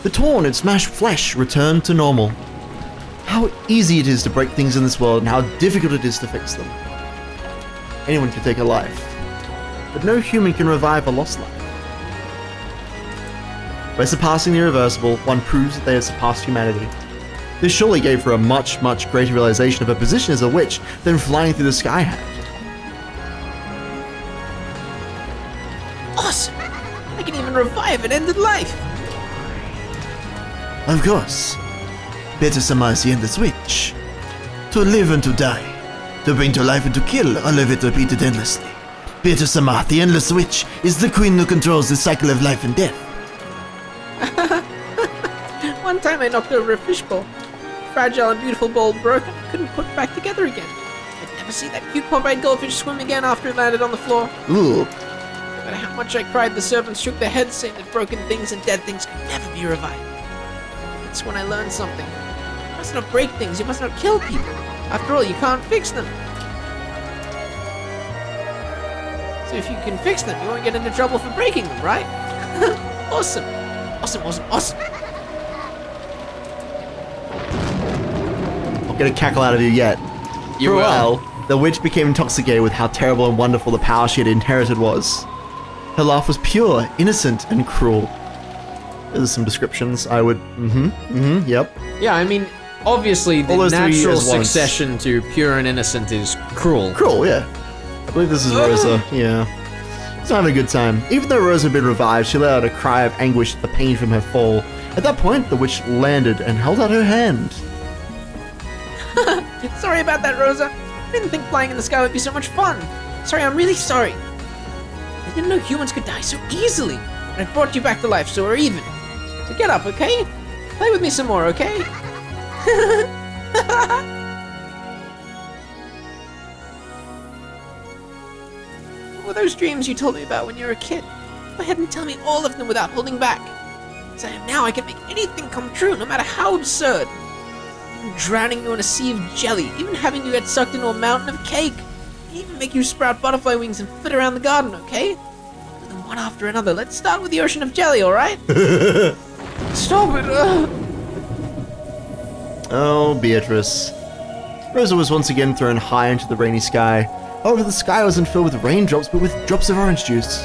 The torn and smashed flesh returned to normal. How easy it is to break things in this world and how difficult it is to fix them. Anyone can take a life, but no human can revive a lost life. By surpassing the irreversible, one proves that they have surpassed humanity. This surely gave her a much, much greater realization of her position as a witch than flying through the sky had. Awesome! I can even revive an ended life! Of course. Better surmise the Endless Witch. To live and to die. To bring to life and to kill, all of it repeated endlessly. Better surmise the Endless Witch is the queen who controls the cycle of life and death. One time I knocked over a fishbowl. Fragile and beautiful bowl broke and I couldn't put it back together again. I'd never see that cute Popeye goldfish swim again after it landed on the floor. Ooh. No matter how much I cried, the servants shook their heads, saying that broken things and dead things could never be revived. That's when I learned something. You must not break things, you must not kill people. After all, you can't fix them. So if you can fix them, you won't get into trouble for breaking them, right? Awesome. Awesome, awesome, awesome. I'll get a cackle out of you yet. You For a will. while, the witch became intoxicated with how terrible and wonderful the power she had inherited was. Her laugh was pure, innocent, and cruel. There's some descriptions I would... Mm-hmm, mm-hmm, yep. Yeah, I mean, obviously the natural succession once. to pure and innocent is cruel. Cruel, yeah. I believe this is Rosa, yeah. It's not having a good time. Even though Rosa had been revived, she let out a cry of anguish at the pain from her fall. At that point, the witch landed and held out her hand. Sorry about that, Rosa. I didn't think flying in the sky would be so much fun. Sorry, I'm really sorry. I didn't know humans could die so easily. And I brought you back to life, so we're even. So get up, okay? Play with me some more, okay? What were those dreams you told me about when you were a kid? Go ahead and tell me all of them without holding back. As I am now, I can make anything come true, no matter how absurd. Even drowning you in a sea of jelly, even having you get sucked into a mountain of cake, even make you sprout butterfly wings and flit around the garden, okay? And then one after another, let's start with the ocean of jelly, alright? Stop it! Ugh. Oh, Beatrice. Rosa was once again thrown high into the rainy sky. However, the sky wasn't filled with raindrops, but with drops of orange juice.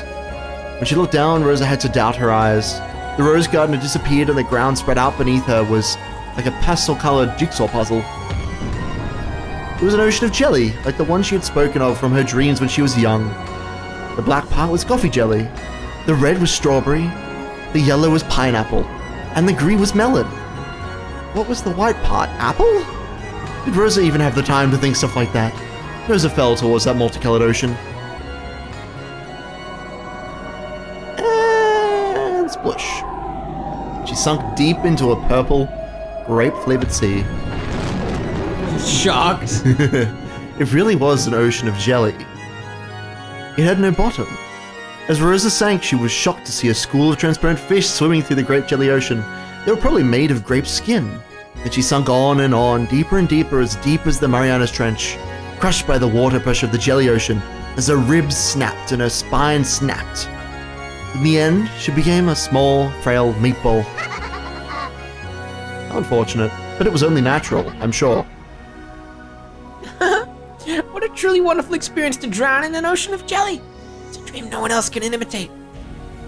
When she looked down, Rosa had to doubt her eyes. The rose garden had disappeared and the ground spread out beneath her was like a pastel-colored jigsaw puzzle. It was an ocean of jelly, like the one she had spoken of from her dreams when she was young. The black part was coffee jelly, the red was strawberry, the yellow was pineapple, and the green was melon. What was the white part? Apple? Did Rosa even have the time to think stuff like that? Rosa fell towards that multicolored ocean. And splish. She sunk deep into a purple, grape-flavored sea. Shocked. It really was an ocean of jelly. It had no bottom. As Rosa sank, she was shocked to see a school of transparent fish swimming through the grape jelly ocean. They were probably made of grape skin. And she sunk on and on, deeper and deeper, as deep as the Marianas Trench. Crushed by the water pressure of the jelly ocean, as her ribs snapped and her spine snapped. In the end, she became a small, frail meatball. Unfortunate, but it was only natural, I'm sure. What a truly wonderful experience to drown in an ocean of jelly! It's a dream no one else can imitate.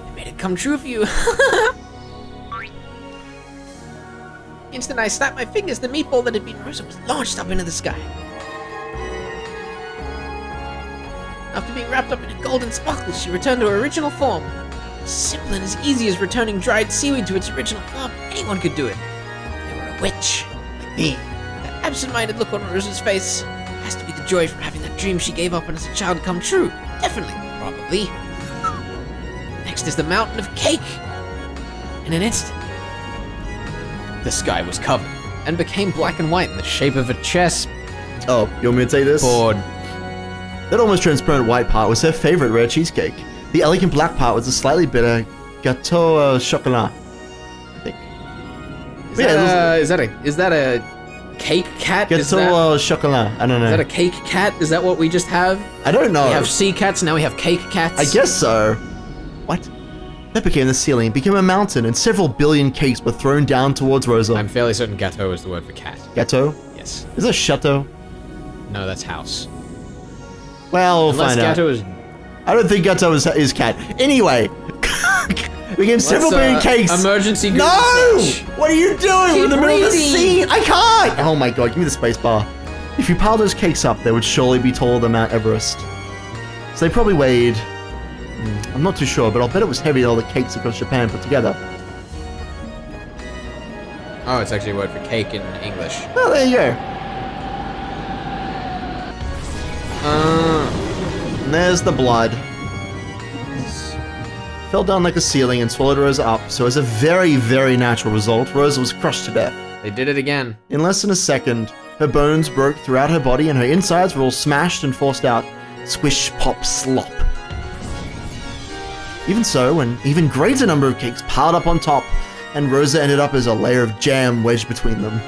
I made it come true for you. Instant I snapped my fingers, the meatball that had been Rosa was launched up into the sky. After being wrapped up in a golden sparkle, she returned to her original form. As simple and as easy as returning dried seaweed to its original form, anyone could do it. They were a witch, like me. That absent-minded look on Rosa's face has to be the joy from having that dream she gave up on as a child come true. Definitely, probably. Next is the mountain of cake. In an instant, the sky was covered and became black and white in the shape of a chess. Oh, you want me to take this? Board. That almost transparent white part was her favorite rare cheesecake. The elegant black part was a slightly bitter gâteau au chocolat, I think. Is, yeah, that, uh, is that a is that a cake cat? Gâteau au chocolat. I don't know. Is that a cake cat? Is that what we just have? I don't know. We have sea cats now. We have cake cats. I guess so. What? That became the ceiling, became a mountain, and several billion cakes were thrown down towards Rosa. I'm fairly certain gâteau is the word for cat. Gâteau? Yes. Is it chateau? No, that's house. Well, we'll find out. Is... I don't think Gato is, is cat. Anyway, we gave several billion uh, cakes. Emergency Google No! Search. What are you doing? We're in the middle of the sea. I can't. Oh my god, give me the space bar. If you pile those cakes up, they would surely be taller than Mount Everest. So they probably weighed... I'm not too sure, but I'll bet it was heavier than all the cakes across Japan put together. Oh, it's actually a word for cake in English. Oh, there you go. Uh, and there's the blood. Fell down like a ceiling and swallowed Rosa up, so as a very, very natural result, Rosa was crushed to death. They did it again. In less than a second, her bones broke throughout her body and her insides were all smashed and forced out. Squish, pop, slop. Even so, an even greater number of cakes piled up on top, and Rosa ended up as a layer of jam wedged between them.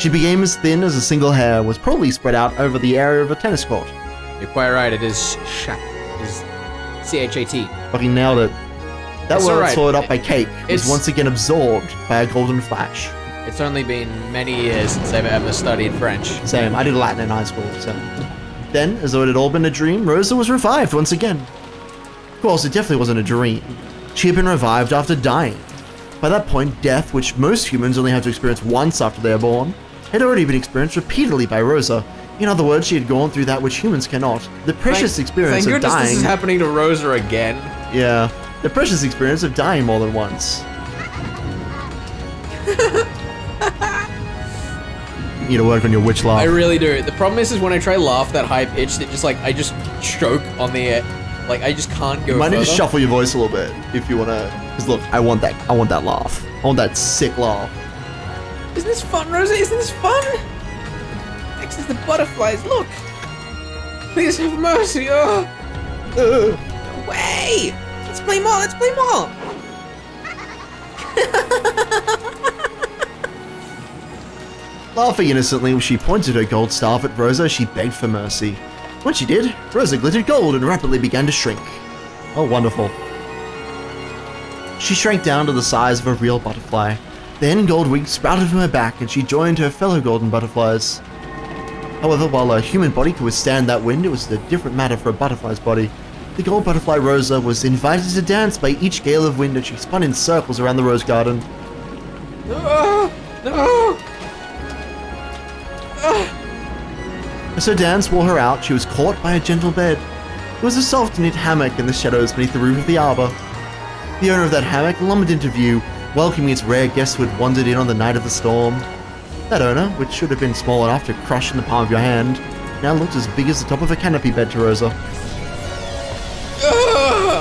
She became as thin as a single hair, was probably spread out over the area of a tennis court. You're quite right, it is shat. It is C H A T. Fucking nailed it. That word right. swallowed up by cake is once again absorbed by a golden flash. It's only been many years since I've ever studied French. Same, I did Latin in high school, so. Then, as though it had all been a dream, Rosa was revived once again. Of course, it definitely wasn't a dream. She had been revived after dying. By that point, death, which most humans only have to experience once after they are born, had already been experienced repeatedly by Rosa. In other words, she had gone through that which humans cannot. The precious thank, experience thank of dying- this is happening to Rosa again. Yeah. The precious experience of dying more than once. You need to work on your witch laugh. I really do. The problem is, is when I try to laugh that high pitched, it just like, I just choke on the air. Like, I just can't go You might further. Need to shuffle your voice a little bit, if you wanna- Cause look, I want that- I want that laugh. I want that sick laugh. Isn't this fun, Rosa? Isn't this fun? Next is the butterflies. Look. Please have mercy. Oh. No way. Let's play more. Let's play more. Laughing innocently, when she pointed her gold staff at Rosa, she begged for mercy. When she did, Rosa glittered gold and rapidly began to shrink. Oh, wonderful. She shrank down to the size of a real butterfly. Then gold wings sprouted from her back and she joined her fellow golden butterflies. However, while a human body could withstand that wind, it was a different matter for a butterfly's body. The gold butterfly Rosa was invited to dance by each gale of wind and she spun in circles around the rose garden. No! No! No! As her dance wore her out, she was caught by a gentle bed. It was a soft knit hammock in the shadows beneath the roof of the arbor. The owner of that hammock lumbered into view, welcoming its rare guests who had wandered in on the night of the storm. That owner, which should have been small enough to crush in the palm of your hand, now looked as big as the top of a canopy bed to Rosa. Ugh!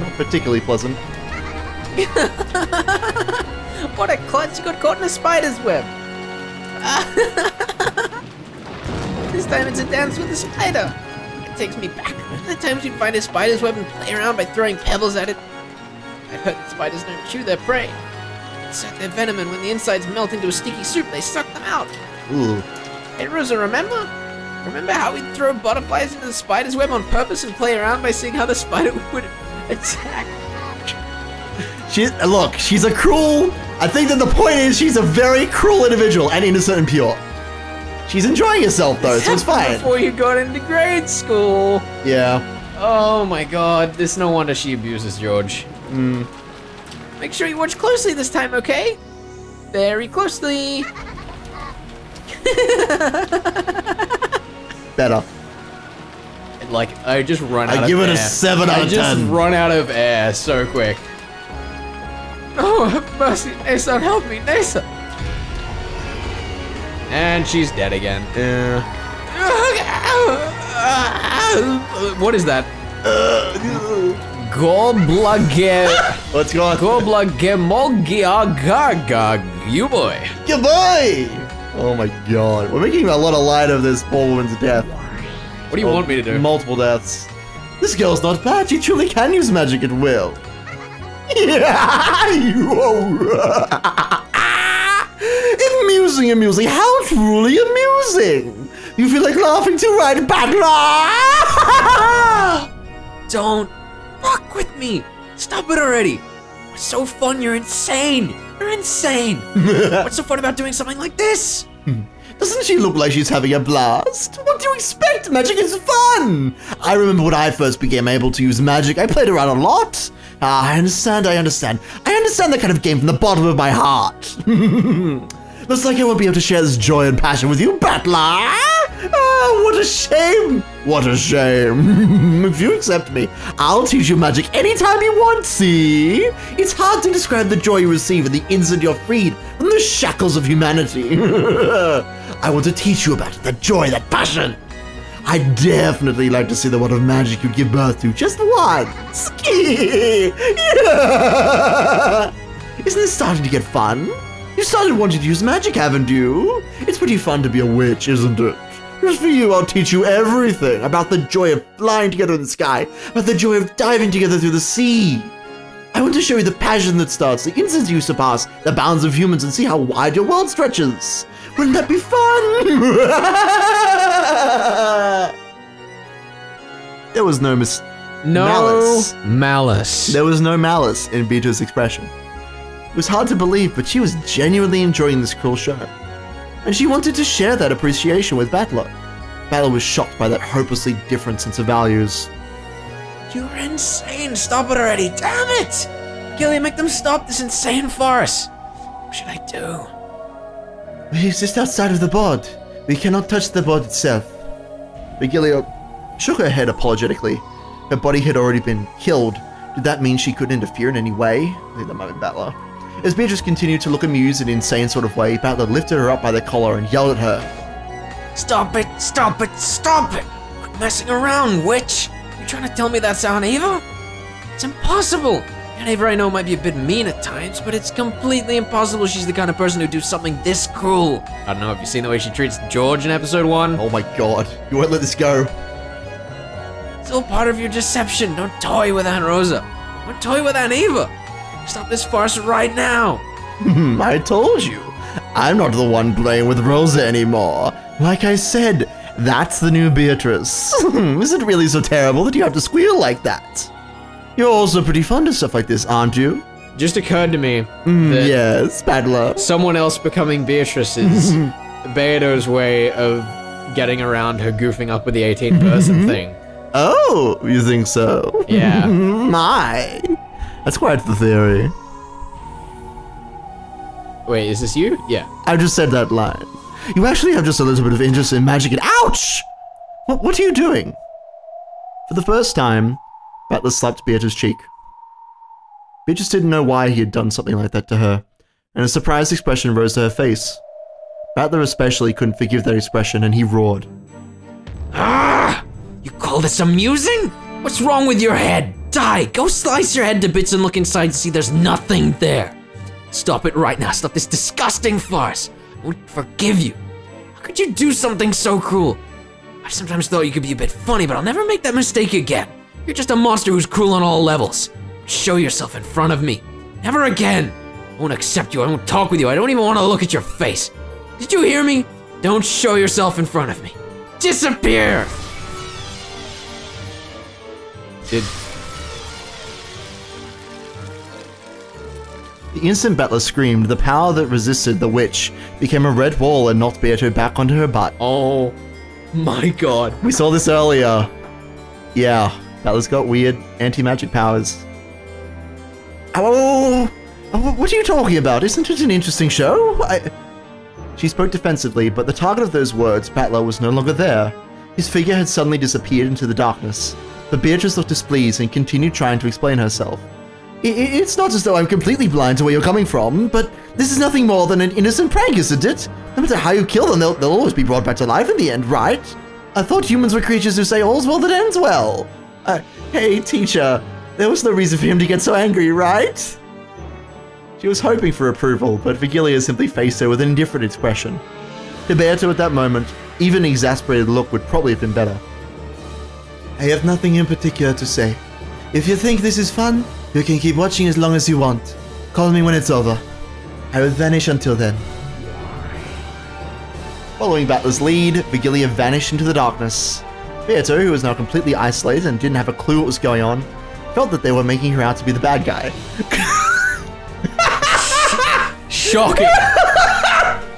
Not particularly pleasant. What a clutch, you got caught in a spider's web! This time it's a dance with a spider! It takes me back. Other times you'd find a spider's web and play around by throwing pebbles at it. I've heard that spiders don't chew their prey. They suck their venom, and when the insides melt into a sticky soup, they suck them out. Ooh. Hey, Rosa, remember? Remember how we'd throw butterflies into the spider's web on purpose and play around by seeing how the spider would attack? She, look, she's a cruel... I think that the point is she's a very cruel individual and innocent and pure. She's enjoying herself, though, so it's fine. Before you got into grade school. Yeah. Oh my god, it's no wonder she abuses George. Mm. Make sure you watch closely this time, okay? Very closely. Better. Like, I just run out I of air. I give it a seven out of ten. I just run out of air so quick. Oh, have mercy, Nesa, help me, Nesa. And she's dead again. Uh. What is that? Uh. Goblage. What's going on? Goblage. You boy. You boy. Oh my god. We're making a lot of light of this poor woman's death. What do you well, want me to do? Multiple deaths. This girl's not bad. She truly can use magic at will. Yeah. Amusing, amusing, how truly amusing! You feel like laughing too, right, Battler? Don't fuck with me! Stop it already! It's so fun, you're insane! You're insane! What's so fun about doing something like this? Doesn't she look like she's having a blast? What do you expect? Magic is fun! I remember when I first became able to use magic, I played around a lot. Ah, I understand, I understand. I understand that kind of game from the bottom of my heart. Looks like I won't be able to share this joy and passion with you, Battler! Oh, what a shame! What a shame! If you accept me, I'll teach you magic anytime you want, see? It's hard to describe the joy you receive in the instant you're freed from the shackles of humanity. I want to teach you about it, that joy, that passion! I'd definitely like to see the one of magic you give birth to, just once! Ski! Yeah. Isn't this starting to get fun? You started wanting to use magic, haven't you? It's pretty fun to be a witch, isn't it? Just for you, I'll teach you everything about the joy of flying together in the sky, about the joy of diving together through the sea. I want to show you the passion that starts the instant you surpass the bounds of humans and see how wide your world stretches. Wouldn't that be fun? There was no mis- No malice. malice. There was no malice in Beatrice's expression. It was hard to believe, but she was genuinely enjoying this cool show. And she wanted to share that appreciation with Battler. Battler was shocked by that hopelessly different sense of values. You're insane! Stop it already! Damn it! Gilly, make them stop this insane farce! What should I do? He's just outside of the board. We cannot touch the board itself. Virgilia shook her head apologetically. Her body had already been killed. Did that mean she couldn't interfere in any way? I think that might be Battler. As Beatrice continued to look amused in an insane sort of way, Battler lifted her up by the collar and yelled at her. Stop it! Stop it! Stop it! Quit messing around, witch! You trying to tell me that's on Eva? It's impossible! And Eva, I know, might be a bit mean at times, but it's completely impossible she's the kind of person who'd do something this cruel. I don't know, have you seen the way she treats George in episode one? Oh my god, you won't let this go. It's all part of your deception. Don't toy with Aunt Rosa. Don't toy with Aunt Eva. Stop this farce right now! I told you, I'm not the one playing with Rosa anymore. Like I said, that's the new Beatrice. Is it really so terrible that you have to squeal like that? You're also pretty fond of stuff like this, aren't you? Just occurred to me mm, that yes, Battler. Someone else becoming Beatrice is Beato's way of getting around her goofing up with the eighteen person thing. Oh, you think so? Yeah. My. That's quite the theory. Wait, is this you? Yeah. I just said that line. You actually have just a little bit of interest in magic and- Ouch! What, what are you doing? For the first time, Battler slapped Beatrice's cheek. Beatrice didn't know why he had done something like that to her, and a surprised expression rose to her face. Battler especially couldn't forgive that expression, and he roared. Ah! You call this amusing? What's wrong with your head? Die! Go slice your head to bits and look inside to see there's nothing there! Stop it right now, stop this disgusting farce! I won't forgive you! How could you do something so cruel? I sometimes thought you could be a bit funny, but I'll never make that mistake again! You're just a monster who's cruel on all levels! Show yourself in front of me! Never again! I won't accept you, I won't talk with you, I don't even want to look at your face! Did you hear me? Don't show yourself in front of me! disappear! Did... The instant Battler screamed, the power that resisted the witch became a red wall and knocked Beatrice back onto her butt. Oh my god. We saw this earlier. Yeah, Battler's got weird anti-magic powers. Oh, what are you talking about? Isn't it an interesting show? I... She spoke defensively, but the target of those words, Battler, was no longer there. His figure had suddenly disappeared into the darkness. But Beatrice looked displeased and continued trying to explain herself. I it's not as though I'm completely blind to where you're coming from, but this is nothing more than an innocent prank, isn't it? No matter how you kill them, they'll, they'll always be brought back to life in the end, right? I thought humans were creatures who say all's well that ends well. Uh, hey, teacher, there was no reason for him to get so angry, right? She was hoping for approval, but Virgilia simply faced her with an indifferent expression. To Beatrice at that moment, even an exasperated look would probably have been better. I have nothing in particular to say. If you think this is fun, you can keep watching as long as you want. Call me when it's over. I will vanish until then. Following Battler's lead, Virgilia vanished into the darkness. Beatrice, who was now completely isolated and didn't have a clue what was going on, felt that they were making her out to be the bad guy. Shocking.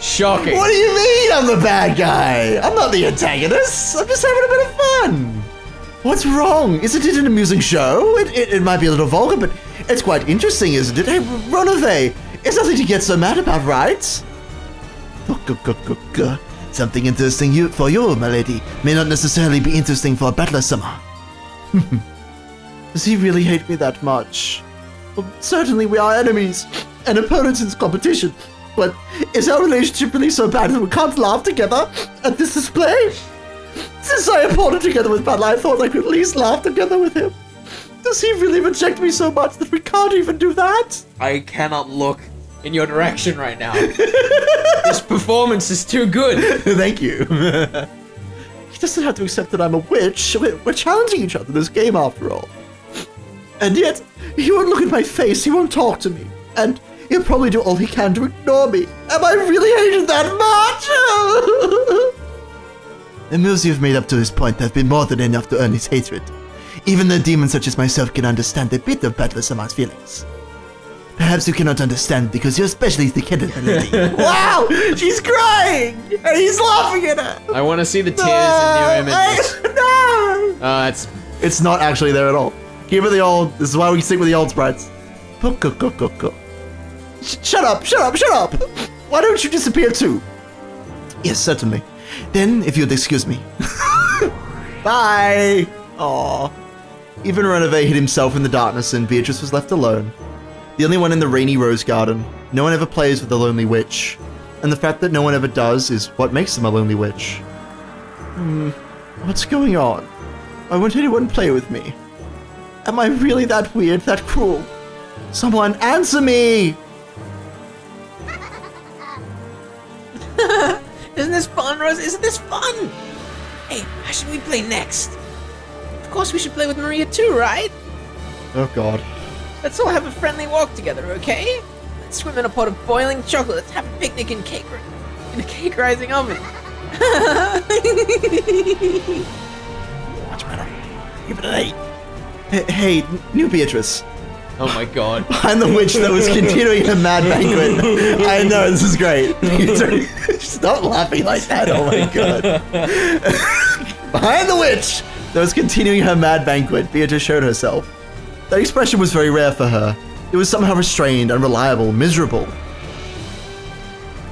Shocking. What do you mean I'm the bad guy? I'm not the antagonist. I'm just having a bit of fun. What's wrong? Isn't it an amusing show? It, it, it might be a little vulgar, but it's quite interesting, isn't it? Hey, Ronove, it's nothing to get so mad about, right? Something interesting you, for you, my lady, may not necessarily be interesting for a Battler summer. Does he really hate me that much? Well, certainly we are enemies. An opponent in competition, but is our relationship really so bad that we can't laugh together at this display? Since I applauded together with Battler, I thought I could at least laugh together with him. Does he really reject me so much that we can't even do that? I cannot look in your direction right now. This performance is too good. Thank you. He doesn't have to accept that I'm a witch. We're, we're challenging each other in this game after all. And yet, he won't look at my face, he won't talk to me, and he'll probably do all he can to ignore me. Am I really hated that much? The moves you've made up to this point have been more than enough to earn his hatred. Even a demon such as myself can understand a bit of Battler's amount of feelings. Perhaps you cannot understand because you're especially thick-headed, my lady. Wow! She's crying! And he's laughing at her! I want to see the tears no, in your images. I, no! Uh, it's, it's not actually there at all. Give it the old... This is why we stick with the old sprites. Shut up, shut up, shut up! Why don't you disappear too? Yes, certainly. Then, if you'd excuse me. Bye! Aww. Even Ronove hid himself in the darkness and Beatrice was left alone. The only one in the rainy rose garden. No one ever plays with a lonely witch. And the fact that no one ever does is what makes them a lonely witch. Hmm, what's going on? Why won't anyone play with me? Am I really that weird, that cruel? Someone answer me! Isn't this fun, Rosa? Isn't this fun? Hey, how should we play next? Of course we should play with Maria too, right? Oh god. Let's all have a friendly walk together, okay? Let's swim in a pot of boiling chocolate. Let's have a picnic in, cake in a cake rising oven. Much better. Give it an eight. Hey, hey, new Beatrice. Oh my god. I'm the witch that was continuing her mad banquet. I know, this is great. Stop laughing like that, oh my god. Behind the witch that was continuing her mad banquet, Beatrice showed herself. That expression was very rare for her. It was somehow restrained, unreliable, miserable.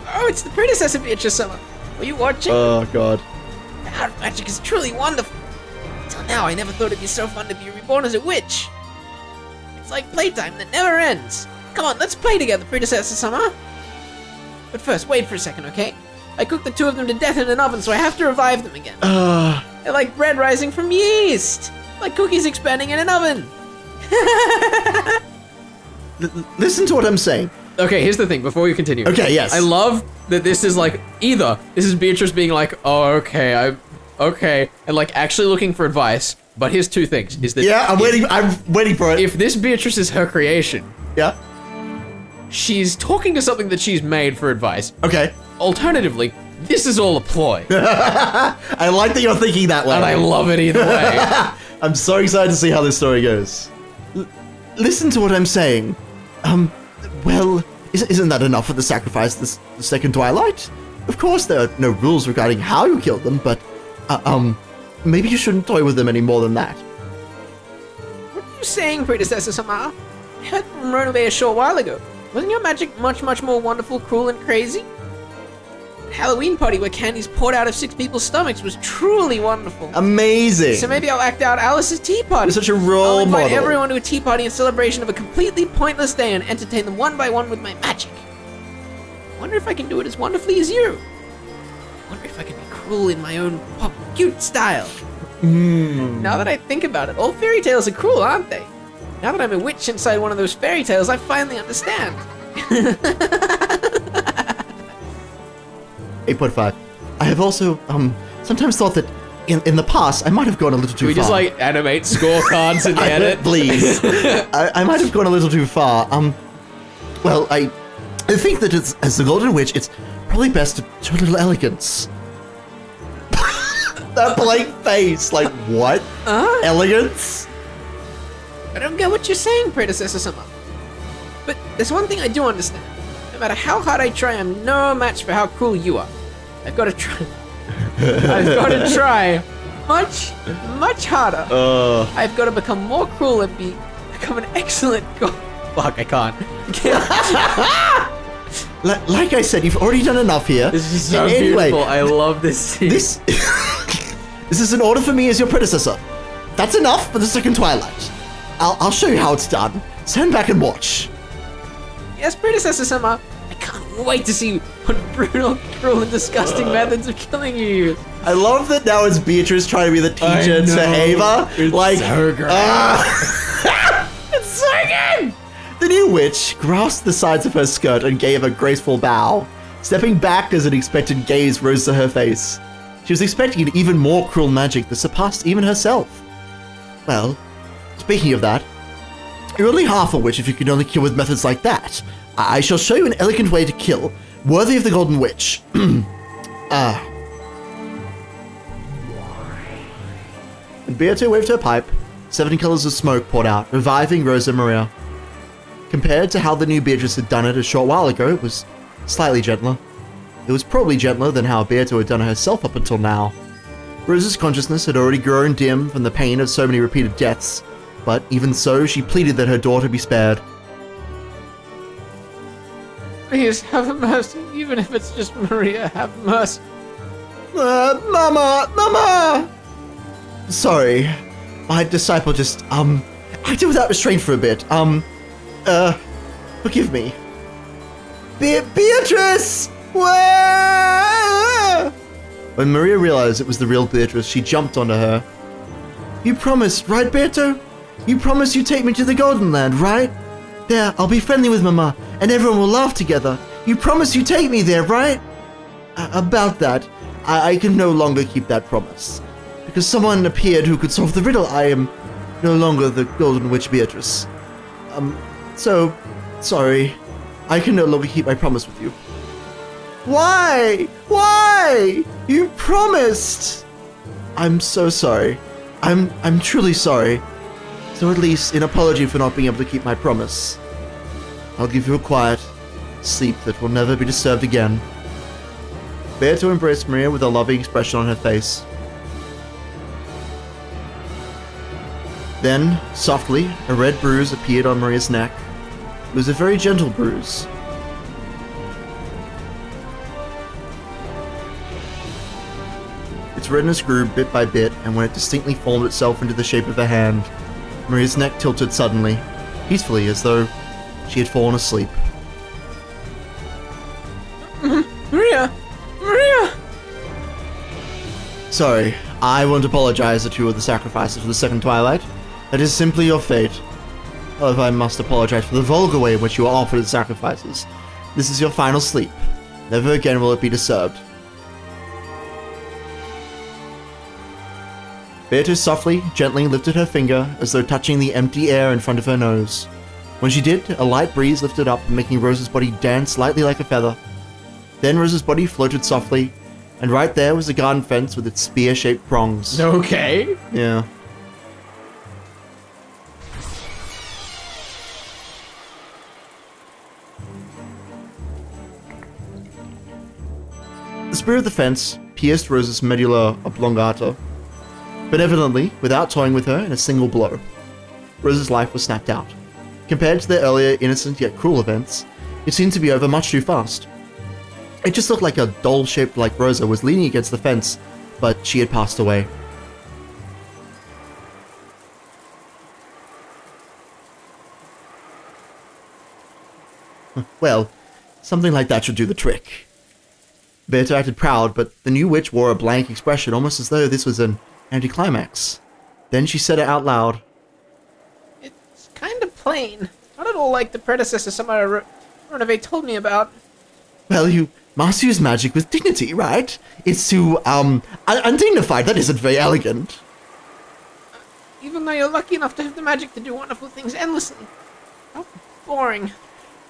Oh, it's the predecessor Beatrice Summer. Were you watching? Oh god. The art of magic is truly wonderful. Until now, I never thought it'd be so fun to be reborn as a witch. It's like playtime that never ends. Come on, let's play together, predecessor Summer. But first, wait for a second, okay? I cooked the two of them to death in an oven, so I have to revive them again. Uh, They're like bread rising from yeast. Like cookies expanding in an oven. Listen to what I'm saying. Okay, here's the thing, before you continue. Okay, yes. I love that this is like, either this is Beatrice being like, oh, okay, I, okay, and like actually looking for advice. But here's two things, is that- Yeah, I'm if, waiting, I'm waiting for it. If this Beatrice is her creation- Yeah? She's talking to something that she's made for advice. Okay. Alternatively, this is all a ploy. I like that you're thinking that way. And I love it either way. I'm so excited to see how this story goes. L listen to what I'm saying. Um, well, is isn't that enough for the sacrifice this the second Twilight? Of course, there are no rules regarding how you killed them, but, uh, um, maybe you shouldn't toy with them any more than that. What are you saying, Predecessor-sama? I heard from Ronove a short while ago. Wasn't your magic much, much more wonderful, cruel, and crazy? The Halloween party where candies poured out of six people's stomachs was truly wonderful. Amazing. So maybe I'll act out Alice's tea party. You're such a role model. I'll invite model. everyone to a tea party in celebration of a completely pointless day and entertain them one by one with my magic. Wonder if I can do it as wonderfully as you. Wonder if I can be cruel in my own pop cute style. Mm. Now that I think about it, all fairy tales are cruel, aren't they? Now that I'm a witch inside one of those fairy tales, I finally understand. eight point five. I have also um sometimes thought that in in the past I might have gone a little too far. We just like animate scorecards in the edit, please. I, I might have gone a little too far. Um, well, I. I think that it's, as the Golden Witch, it's probably best to show a little elegance. That blank face, like, what? Uh? Elegance? I don't get what you're saying, Predecessor-sama. But there's one thing I do understand. No matter how hard I try, I'm no match for how cruel you are. I've got to try. I've got to try much, much harder. Uh. I've got to become more cruel and be become an excellent god. Fuck, I can't. like, like I said, you've already done enough here. This is so anyway, beautiful. I love this scene. This, this is an order for me as your predecessor. That's enough for the second Twilight. I'll, I'll show you how it's done. Stand back and watch. Yes, Predecessor-sama. I can't wait to see what brutal, cruel, and disgusting uh. methods of killing you use. I love that now it's Beatrice trying to be the teacher to Eva. It's like, so good. Uh, it's so good! The new witch grasped the sides of her skirt and gave a graceful bow. Stepping back as an expectant gaze rose to her face. She was expecting an even more cruel magic that surpassed even herself. Well, speaking of that, you're only half a witch if you can only kill with methods like that. I shall show you an elegant way to kill, worthy of the Golden Witch. Ah. And Beatrice waved her pipe. Seven colors of smoke poured out, reviving Rosa Maria. Compared to how the new Beatrice had done it a short while ago, it was slightly gentler. It was probably gentler than how Beatrice had done it herself up until now. Rosa's consciousness had already grown dim from the pain of so many repeated deaths, but even so, she pleaded that her daughter be spared. Please have mercy, even if it's just Maria, have mercy. Uh, Mama! Mama! Sorry. My disciple just, um, acted without restraint for a bit, um... Uh, forgive me. Be Beatrice! Whoa! When Maria realized it was the real Beatrice, she jumped onto her. You promised, right, Beto? You promised you'd take me to the Golden Land, right? There, I'll be friendly with Mama, and everyone will laugh together. You promised you'd take me there, right? Uh, about that, I, I can no longer keep that promise. Because someone appeared who could solve the riddle, I am no longer the Golden Witch Beatrice. Um... So, sorry, I can no longer keep my promise with you. Why? Why? You promised! I'm so sorry. I'm I'm truly sorry. So at least an apology for not being able to keep my promise. I'll give you a quiet sleep that will never be disturbed again. Beatrice embraced Maria with a loving expression on her face. Then, softly, a red bruise appeared on Maria's neck. It was a very gentle bruise. Its redness grew bit by bit, and when it distinctly formed itself into the shape of a hand, Maria's neck tilted suddenly, peacefully, as though she had fallen asleep. Maria! Maria! Sorry, I won't apologize that you were the sacrifices for the second Twilight. That is simply your fate. However, I must apologize for the vulgar way in which you are offered the sacrifices. This is your final sleep. Never again will it be disturbed. Beatrice softly, gently lifted her finger, as though touching the empty air in front of her nose. When she did, a light breeze lifted up, making Rosa's body dance lightly like a feather. Then Rosa's body floated softly, And right there was a garden fence with its spear-shaped prongs. Okay. Yeah. The spear of the fence pierced Rosa's medulla oblongata, benevolently, without toying with her in a single blow. Rosa's life was snapped out. Compared to their earlier innocent yet cruel events, it seemed to be over much too fast. It just looked like a doll shaped like Rosa was leaning against the fence, but she had passed away. Well, something like that should do the trick. Beatrice acted proud, but the new witch wore a blank expression, almost as though this was an anticlimax. Then she said it out loud. It's kind of plain. Not at all like the predecessor somebody Ronove told me about. Well, you must use magic with dignity, right? It's too, um, un undignified. That isn't very elegant. Uh, even though you're lucky enough to have the magic to do wonderful things endlessly. How boring.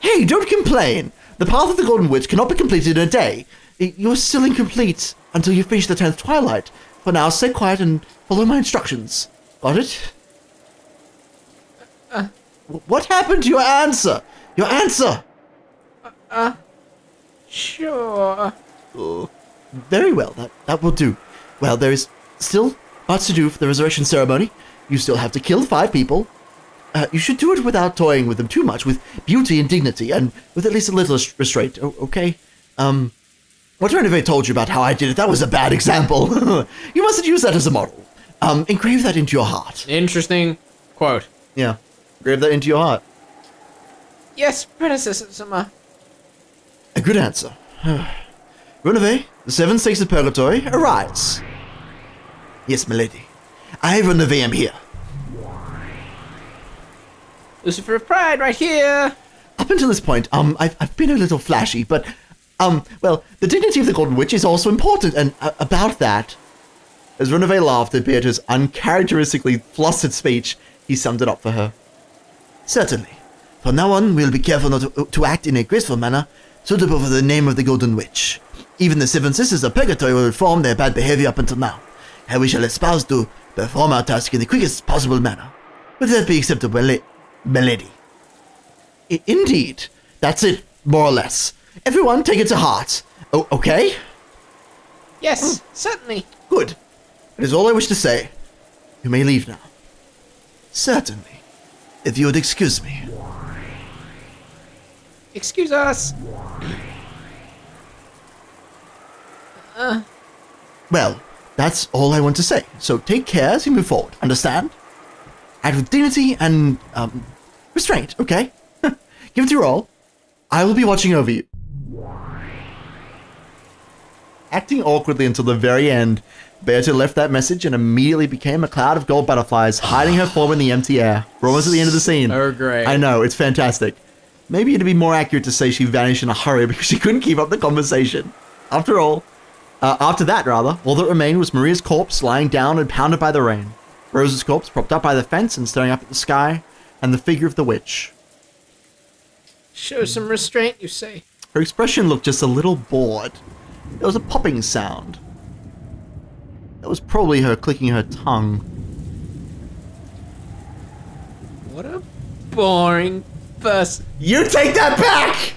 Hey, don't complain. The path of the Golden Witch cannot be completed in a day. You're still incomplete until you finish the tenth Twilight. For now, stay quiet and follow my instructions. Got it? Uh, uh, what happened to your answer? Your answer! Uh, uh sure. Oh, very well, that, that will do. Well, there is still much to do for the resurrection ceremony. You still have to kill five people. Uh, you should do it without toying with them too much, with beauty and dignity, and with at least a little restraint, o okay? Um... What Ronove told you about how I did it, that was a bad example. You mustn't use that as a model. Um, engrave that into your heart. Interesting quote. Yeah. Engrave that into your heart. Yes, predecessor Sama. A good answer. Ronove, the Seven Stakes of Purgatory, arise. Yes, milady. I, Ronove, am here. Lucifer of Pride, right here. Up until this point, um, I've, I've been a little flashy, but... Um, well, the dignity of the Golden Witch is also important, and uh, about that... As Ronove laughed at Beatrice's uncharacteristically flustered speech, he summed it up for her. Certainly. From now on, we'll be careful not to, to act in a graceful manner, suitable for the name of the Golden Witch. Even the Seven Sisters of Purgatory will reform their bad behavior up until now, and we shall espouse to perform our task in the quickest possible manner. Will that be acceptable, milady? I- Indeed. That's it, more or less. Everyone, take it to heart. Oh, okay? Yes, mm. certainly. Good. That is all I wish to say. You may leave now. Certainly. If you would excuse me. Excuse us. Uh. Well, that's all I want to say. So take care as you move forward. Understand? Act with dignity and um, restraint, okay? Give it your all. I will be watching over you. Acting awkwardly until the very end, Beatrice left that message and immediately became a cloud of gold butterflies, hiding her form in the empty air. We're almost at the end of the scene. Oh, great. I know, it's fantastic. Maybe it'd be more accurate to say she vanished in a hurry because she couldn't keep up the conversation. After all, uh, after that, rather, all that remained was Maria's corpse lying down and pounded by the rain, Rosa's corpse propped up by the fence and staring up at the sky, and the figure of the witch. Show some restraint, you say. Her expression looked just a little bored. There was a popping sound. That was probably her clicking her tongue. What a boring person. You take that back!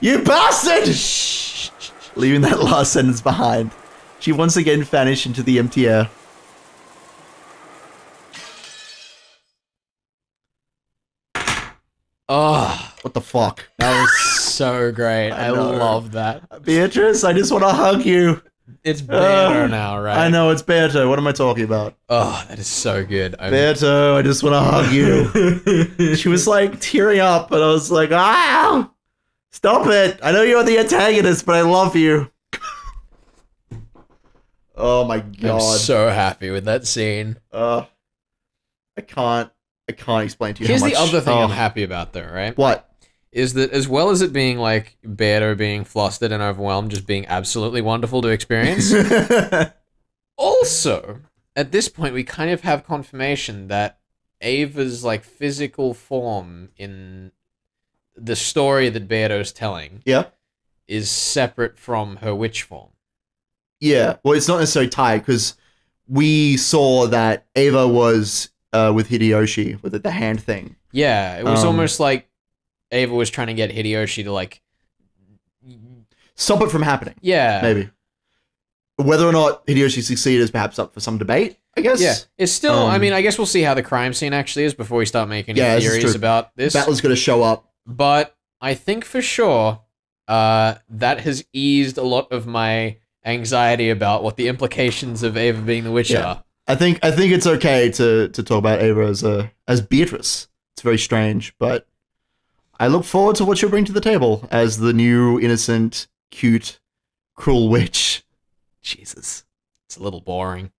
You bastard! Shh. Leaving that last sentence behind. She once again vanished into the empty air. Oh, what the fuck? That was... So great. I, I love that. Beatrice, I just want to hug you. It's Beato uh, now, right? I know, it's Beato. What am I talking about? Oh, that is so good. I'm... Beato, I just want to hug you. She was like tearing up, and I was like, ah! Stop it. I know you're the antagonist, but I love you. Oh my god. I'm so happy with that scene. Uh, I can't, I can't explain to you Here's how much... Here's the other thing um, I'm happy about, though, right? What? Is that as well as it being like Beato being flustered and overwhelmed, just being absolutely wonderful to experience. Also, at this point, we kind of have confirmation that Ava's like physical form in the story that Beato's telling, yeah, is separate from her witch form. Yeah, well, it's not necessarily tied because we saw that Eva was uh, with Hideyoshi with the hand thing. Yeah, it was um, almost like Eva was trying to get Hideyoshi to like stop it from happening. Yeah, maybe. Whether or not Hideyoshi succeeded is perhaps up for some debate, I guess. Yeah, it's still, um, I mean, I guess we'll see how the crime scene actually is before we start making yeah, any theories about this. Battler's going to show up. But I think for sure uh, that has eased a lot of my anxiety about what the implications of Eva being the witch yeah. are. I think I think it's okay to, to talk about Eva as, a, as Beatrice. It's very strange, but I look forward to what she'll bring to the table as the new, innocent, cute, cruel witch. Jesus, it's a little boring.